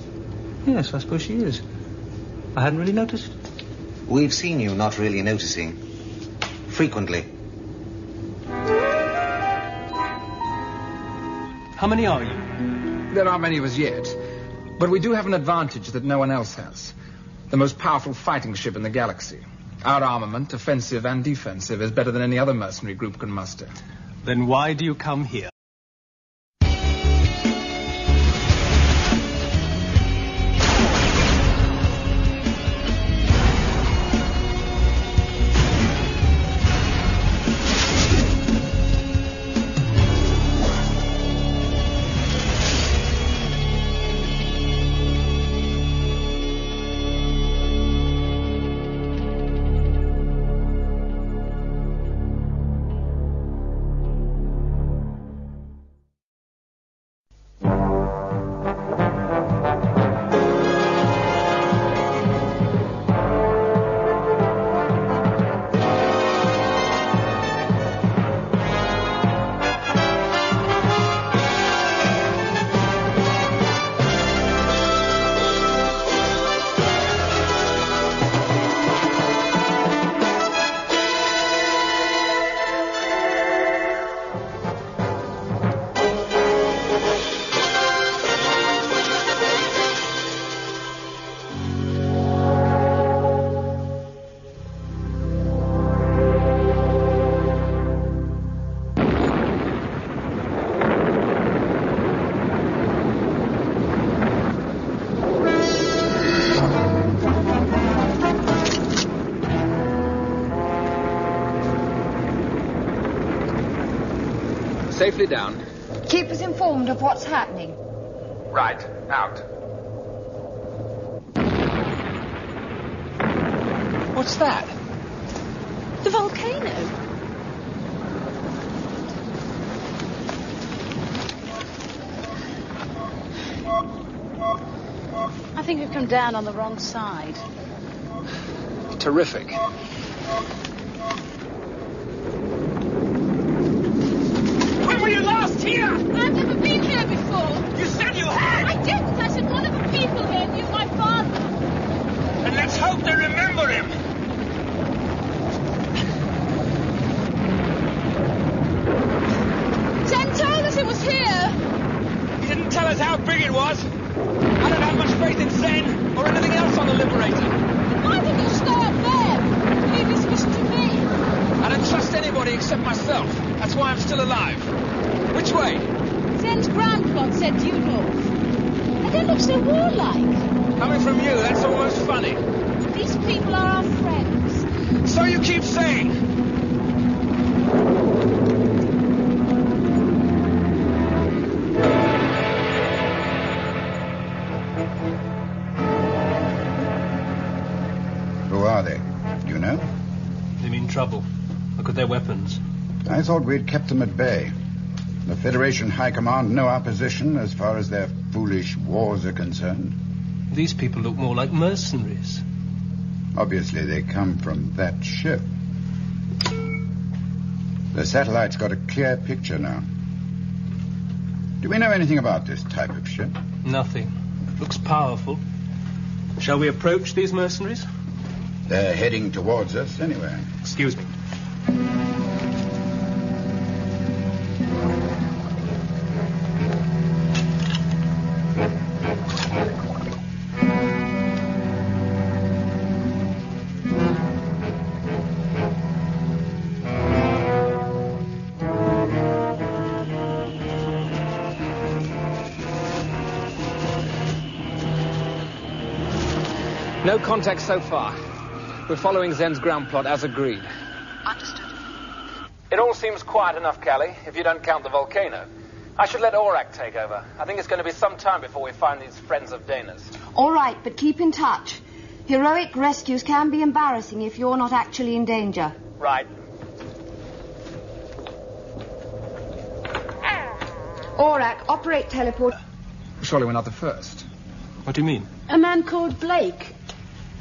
Yes, I suppose she is. I hadn't really noticed. We've seen you not really noticing. Frequently. How many are you? There aren't many of us yet, but we do have an advantage that no one else has. The most powerful fighting ship in the galaxy. Our armament, offensive and defensive, is better than any other mercenary group can muster. Then why do you come here? safely down. Keep us informed of what's happening. Right. Out. What's that? The volcano. I think we've come down on the wrong side. Terrific. When were you last here? I've never been here before. You said you had. I didn't. I said one of the people here knew my father. And let's hope they remember him. Zen told us it was here. He didn't tell us how big it was. I don't have much faith in Zen or anything else on the Liberator. Why did you stay up there? Leave this mission to me. I don't trust anybody except myself. That's why I'm still alive. Which way? Zen's ground plot said due north. And they look so warlike. Coming from you, that's almost funny. These people are our friends. So you keep saying. Trouble. Look at their weapons. I thought we'd kept them at bay. The Federation High Command know our position as far as their foolish wars are concerned. These people look more like mercenaries. Obviously, they come from that ship. The satellite's got a clear picture now. Do we know anything about this type of ship? Nothing. Looks powerful. Shall we approach these mercenaries? They're heading towards us anyway. Excuse me. No contact so far. We're following Zen's ground plot as agreed. Understood. It all seems quiet enough, Cally, if you don't count the volcano. I should let Orac take over. I think it's going to be some time before we find these friends of Dana's. All right, but keep in touch. Heroic rescues can be embarrassing if you're not actually in danger. Right. Orac, operate teleport. Surely we're not the first. What do you mean? A man called Blake.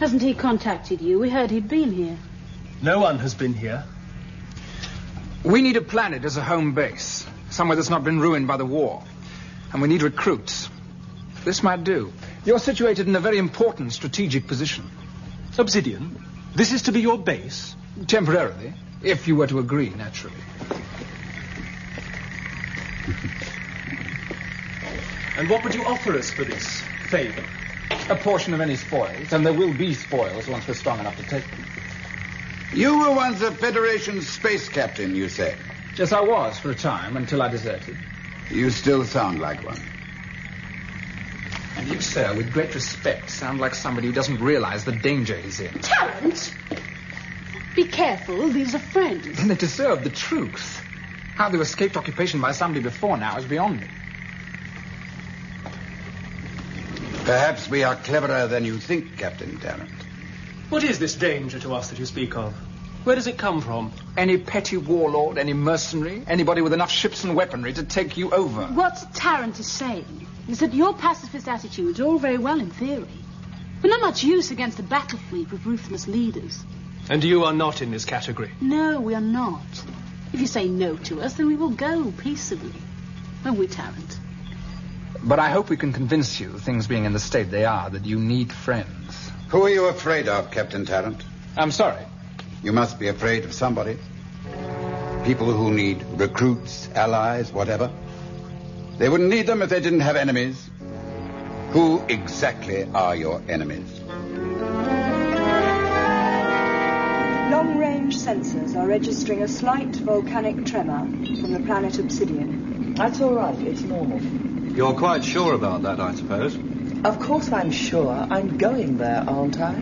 Hasn't he contacted you? We heard he'd been here. No one has been here. We need a planet as a home base. Somewhere that's not been ruined by the war. And we need recruits. This might do. You're situated in a very important strategic position. Obsidian, this is to be your base? Temporarily, if you were to agree, naturally. And what would you offer us for this favor? A portion of any spoils, and there will be spoils once we're strong enough to take them. You were once a Federation space captain, you say? Yes, I was for a time, until I deserted. You still sound like one. And you, sir, with great respect, sound like somebody who doesn't realize the danger he's in. Tarrant! Be careful, these are friends. Then they deserve the truth. How they escaped occupation by somebody before now is beyond me. Perhaps we are cleverer than you think, Captain Tarrant. What is this danger to us that you speak of? Where does it come from? Any petty warlord, any mercenary, anybody with enough ships and weaponry to take you over. What Tarrant is saying is that your pacifist attitudes are all very well in theory, but not much use against a battle fleet with ruthless leaders. And you are not in this category? No, we are not. If you say no to us, then we will go peaceably. Won't we, Tarrant? But I hope we can convince you, things being in the state they are, that you need friends. Who are you afraid of, Captain Tarrant? I'm sorry. You must be afraid of somebody. People who need recruits, allies, whatever. They wouldn't need them if they didn't have enemies. Who exactly are your enemies? Long-range sensors are registering a slight volcanic tremor from the planet Obsidian. That's all right, it's normal. You're quite sure about that, I suppose? Of course I'm sure. I'm going there, aren't I?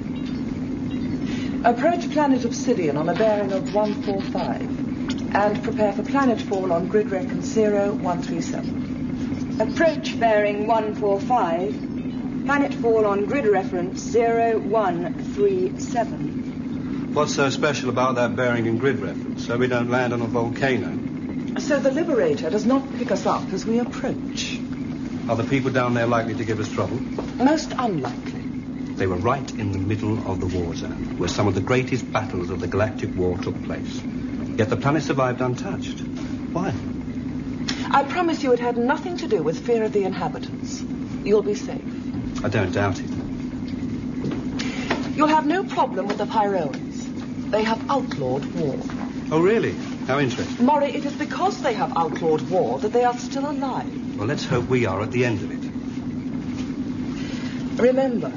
Approach planet Obsidian on a bearing of 145. and prepare for planetfall on grid record 0137. Approach bearing 145, planetfall on grid reference 0137. What's so special about that bearing and grid reference, so we don't land on a volcano? So the Liberator does not pick us up as we approach. Are the people down there likely to give us trouble? Most unlikely. They were right in the middle of the war zone, where some of the greatest battles of the galactic war took place. Yet the planet survived untouched. Why? I promise you it had nothing to do with fear of the inhabitants. You'll be safe. I don't doubt it. You'll have no problem with the Pyroans. They have outlawed war. Oh, really? How interesting. Mori, it is because they have outlawed war that they are still alive. Well, let's hope we are at the end of it. Remember,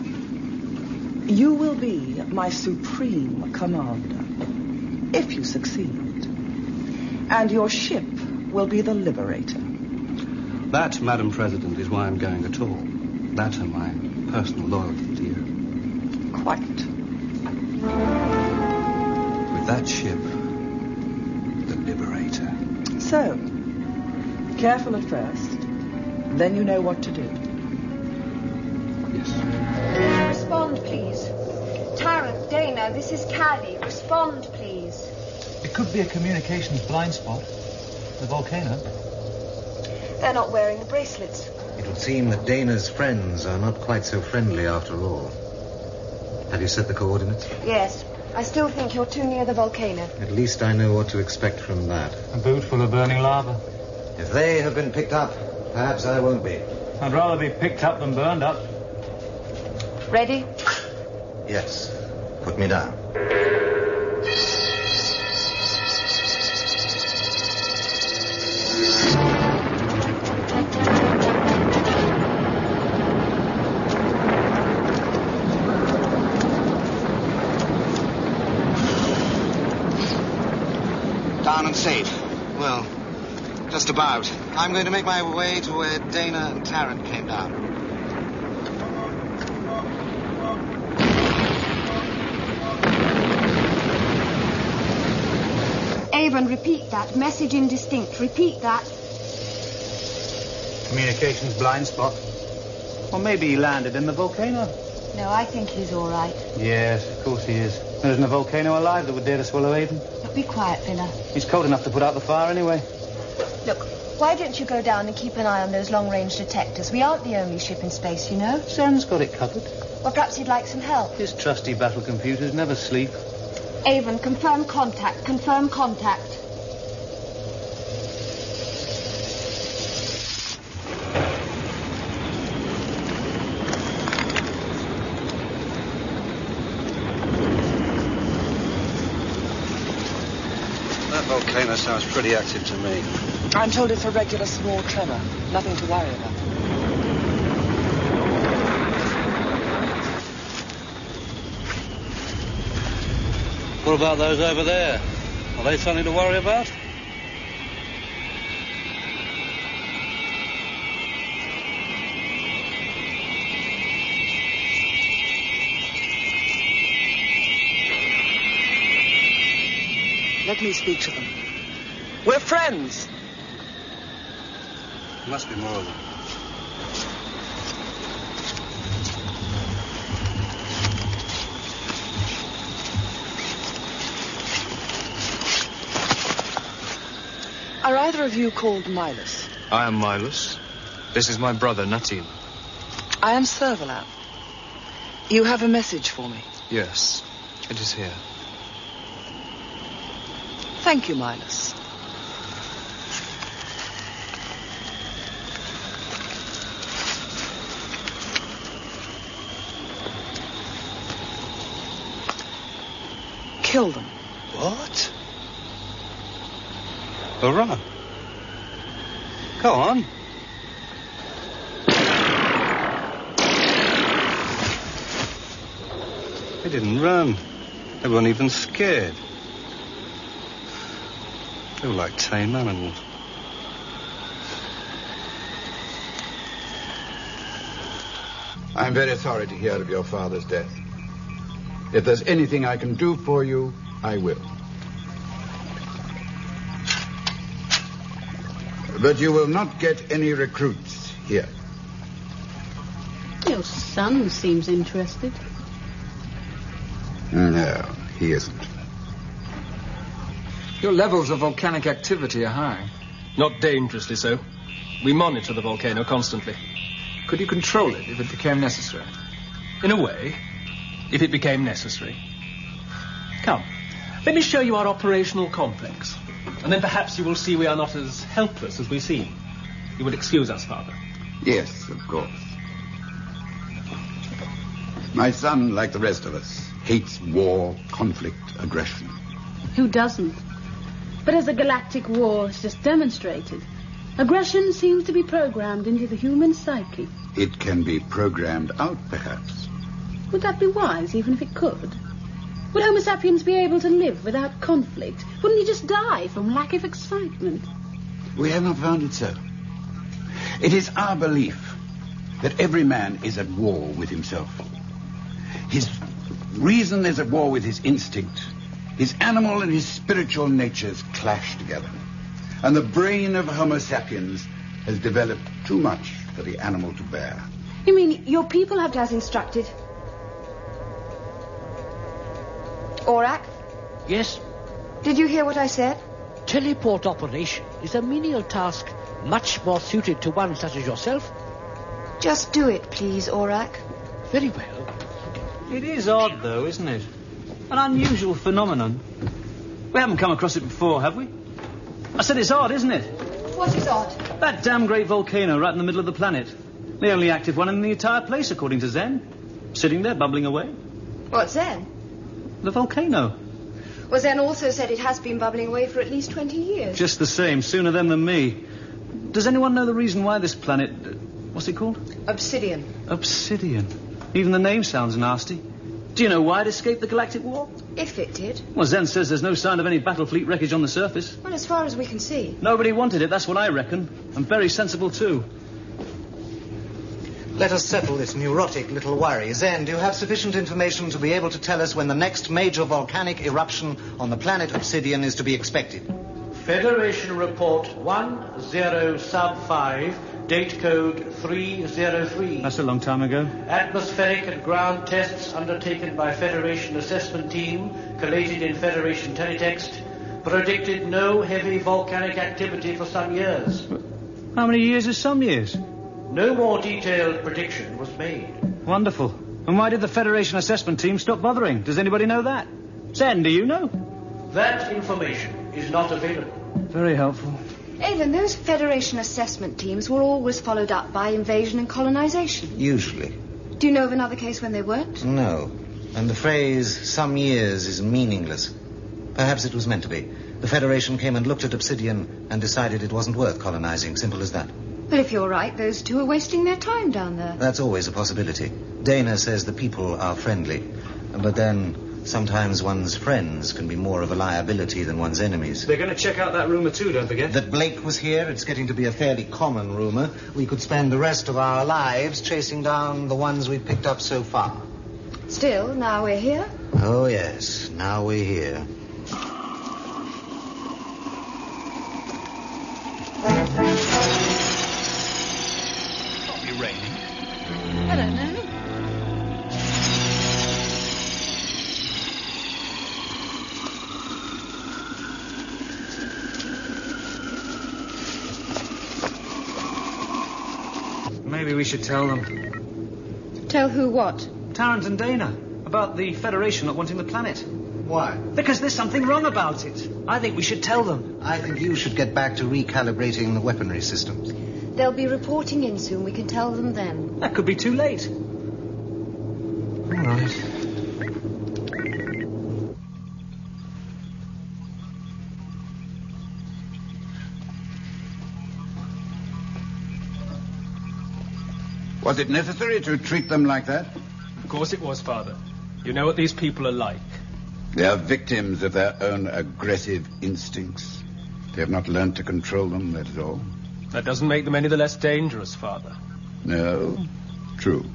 you will be my supreme commander, if you succeed. And your ship will be the Liberator. That, Madam President, is why I'm going at all. That and my personal loyalty to you. Quite. With that ship, the Liberator. So, careful at first, then you know what to do. Yes. Respond, please. Tarrant, Dana, this is Cally. Respond, please. It could be a communications blind spot. The volcano. They're not wearing the bracelets. It would seem that Dana's friends are not quite so friendly after all. Have you set the coordinates? Yes. I still think you're too near the volcano. At least I know what to expect from that. A boot full of burning lava. If they have been picked up, perhaps I won't be. I'd rather be picked up than burned up. Ready? Yes. Put me down. Down and safe. Well, just about. I'm going to make my way to where Dana and Tarrant came down. Avon, repeat that. Message indistinct. Repeat that. Communications blind spot. Or maybe he landed in the volcano. No, I think he's all right. Yes, of course he is. There isn't a volcano alive that would dare to swallow Avon. Look, be quiet, Vila. He's cold enough to put out the fire anyway. Look, why don't you go down and keep an eye on those long-range detectors? We aren't the only ship in space, you know. Zen's got it covered. Well, perhaps he'd like some help. His trusty battle computers never sleep. Avon, confirm contact. Confirm contact. That volcano sounds pretty active to me. I'm told it's a regular small tremor. Nothing to worry about. What about those over there? Are they something to worry about? Let me speak to them. We're friends. There must be more of them. Are either of you called Milus? I am Milus. This is my brother, Natim. I am Servalan. You have a message for me? Yes, it is here. Thank you, Milus. Kill them. What? All right. Go on. They didn't run. They weren't even scared. They were like tame animals. I'm very sorry to hear of your father's death. If there's anything I can do for you, I will. But you will not get any recruits here. Your son seems interested. No, he isn't. Your levels of volcanic activity are high. Not dangerously so. We monitor the volcano constantly. Could you control it if it became necessary? In a way, if it became necessary. Come, let me show you our operational complex. And then perhaps you will see we are not as helpless as we seem. You will excuse us, Father. Yes, of course. My son, like the rest of us, hates war, conflict, aggression. Who doesn't? But as a galactic war has just demonstrated, aggression seems to be programmed into the human psyche. It can be programmed out, perhaps. Would that be wise, even if it could? Would Homo sapiens be able to live without conflict? Wouldn't he just die from lack of excitement? We have not found it so. It is our belief that every man is at war with himself. His reason is at war with his instinct. His animal and his spiritual natures clash together. And the brain of Homo sapiens has developed too much for the animal to bear. You mean your people have as instructed? Orac? Yes? Did you hear what I said? Teleport operation is a menial task much more suited to one such as yourself. Just do it, please, Orac. Very well. It is odd, though, isn't it? An unusual phenomenon. We haven't come across it before, have we? I said it's odd, isn't it? What is odd? That damn great volcano right in the middle of the planet. The only active one in the entire place, according to Zen. Sitting there, bubbling away. What's Zen? The volcano. Well, Zen also said it has been bubbling away for at least 20 years. Just the same, sooner them than me. Does anyone know the reason why this planet... what's it called? Obsidian. Obsidian. Even the name sounds nasty. Do you know why it escaped the galactic war? If it did. Well, Zen says there's no sign of any battle fleet wreckage on the surface. Well, as far as we can see. Nobody wanted it, that's what I reckon. And very sensible, too. Let us settle this neurotic little worry. Zen, do you have sufficient information to be able to tell us when the next major volcanic eruption on the planet Obsidian is to be expected? Federation Report 10-5, date code 303. That's a long time ago. Atmospheric and ground tests undertaken by Federation Assessment Team, collated in Federation Teletext, predicted no heavy volcanic activity for some years. How many years is some years? No more detailed prediction was made. Wonderful. And why did the Federation Assessment Team stop bothering? Does anybody know that? Zen, do you know? That information is not available. Very helpful. Avon, those Federation Assessment Teams were always followed up by invasion and colonization. Usually. Do you know of another case when they weren't? No. And the phrase, some years, is meaningless. Perhaps it was meant to be. The Federation came and looked at Obsidian and decided it wasn't worth colonizing. Simple as that. But if you're right, those two are wasting their time down there. That's always a possibility. Dana says the people are friendly. But then, sometimes one's friends can be more of a liability than one's enemies. They're going to check out that rumour too, don't forget. That Blake was here, it's getting to be a fairly common rumour. We could spend the rest of our lives chasing down the ones we've picked up so far. Still, now we're here? Oh, yes, now we're here. Raining? I don't know. Maybe we should tell them. Tell who what? Tarrant and Dana. About the Federation not wanting the planet. Why? Because there's something wrong about it. I think we should tell them. I think you should get back to recalibrating the weaponry systems. They'll be reporting in soon. We can tell them then. That could be too late. All right. Was it necessary to treat them like that? Of course it was, Father. You know what these people are like. They are victims of their own aggressive instincts. They have not learned to control them, that is all. That doesn't make them any the less dangerous, Father. No, true.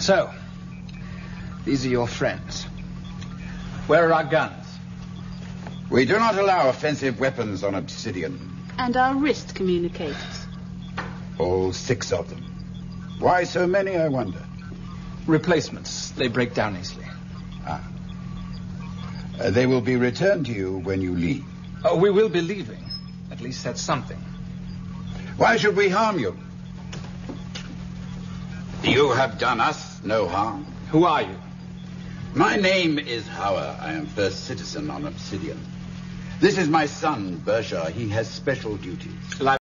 So, These are your friends. Where are our guns? We do not allow offensive weapons on Obsidian. And our wrist communicators. All 6 of them. Why so many, I wonder? Replacements. They break down easily. Ah. They will be returned to you when you leave. Oh, we will be leaving. At least that's something. Why should we harm you? You have done us no harm. Who are you? My name is Hauer. I am first citizen on Obsidian. This is my son, Berger. He has special duties.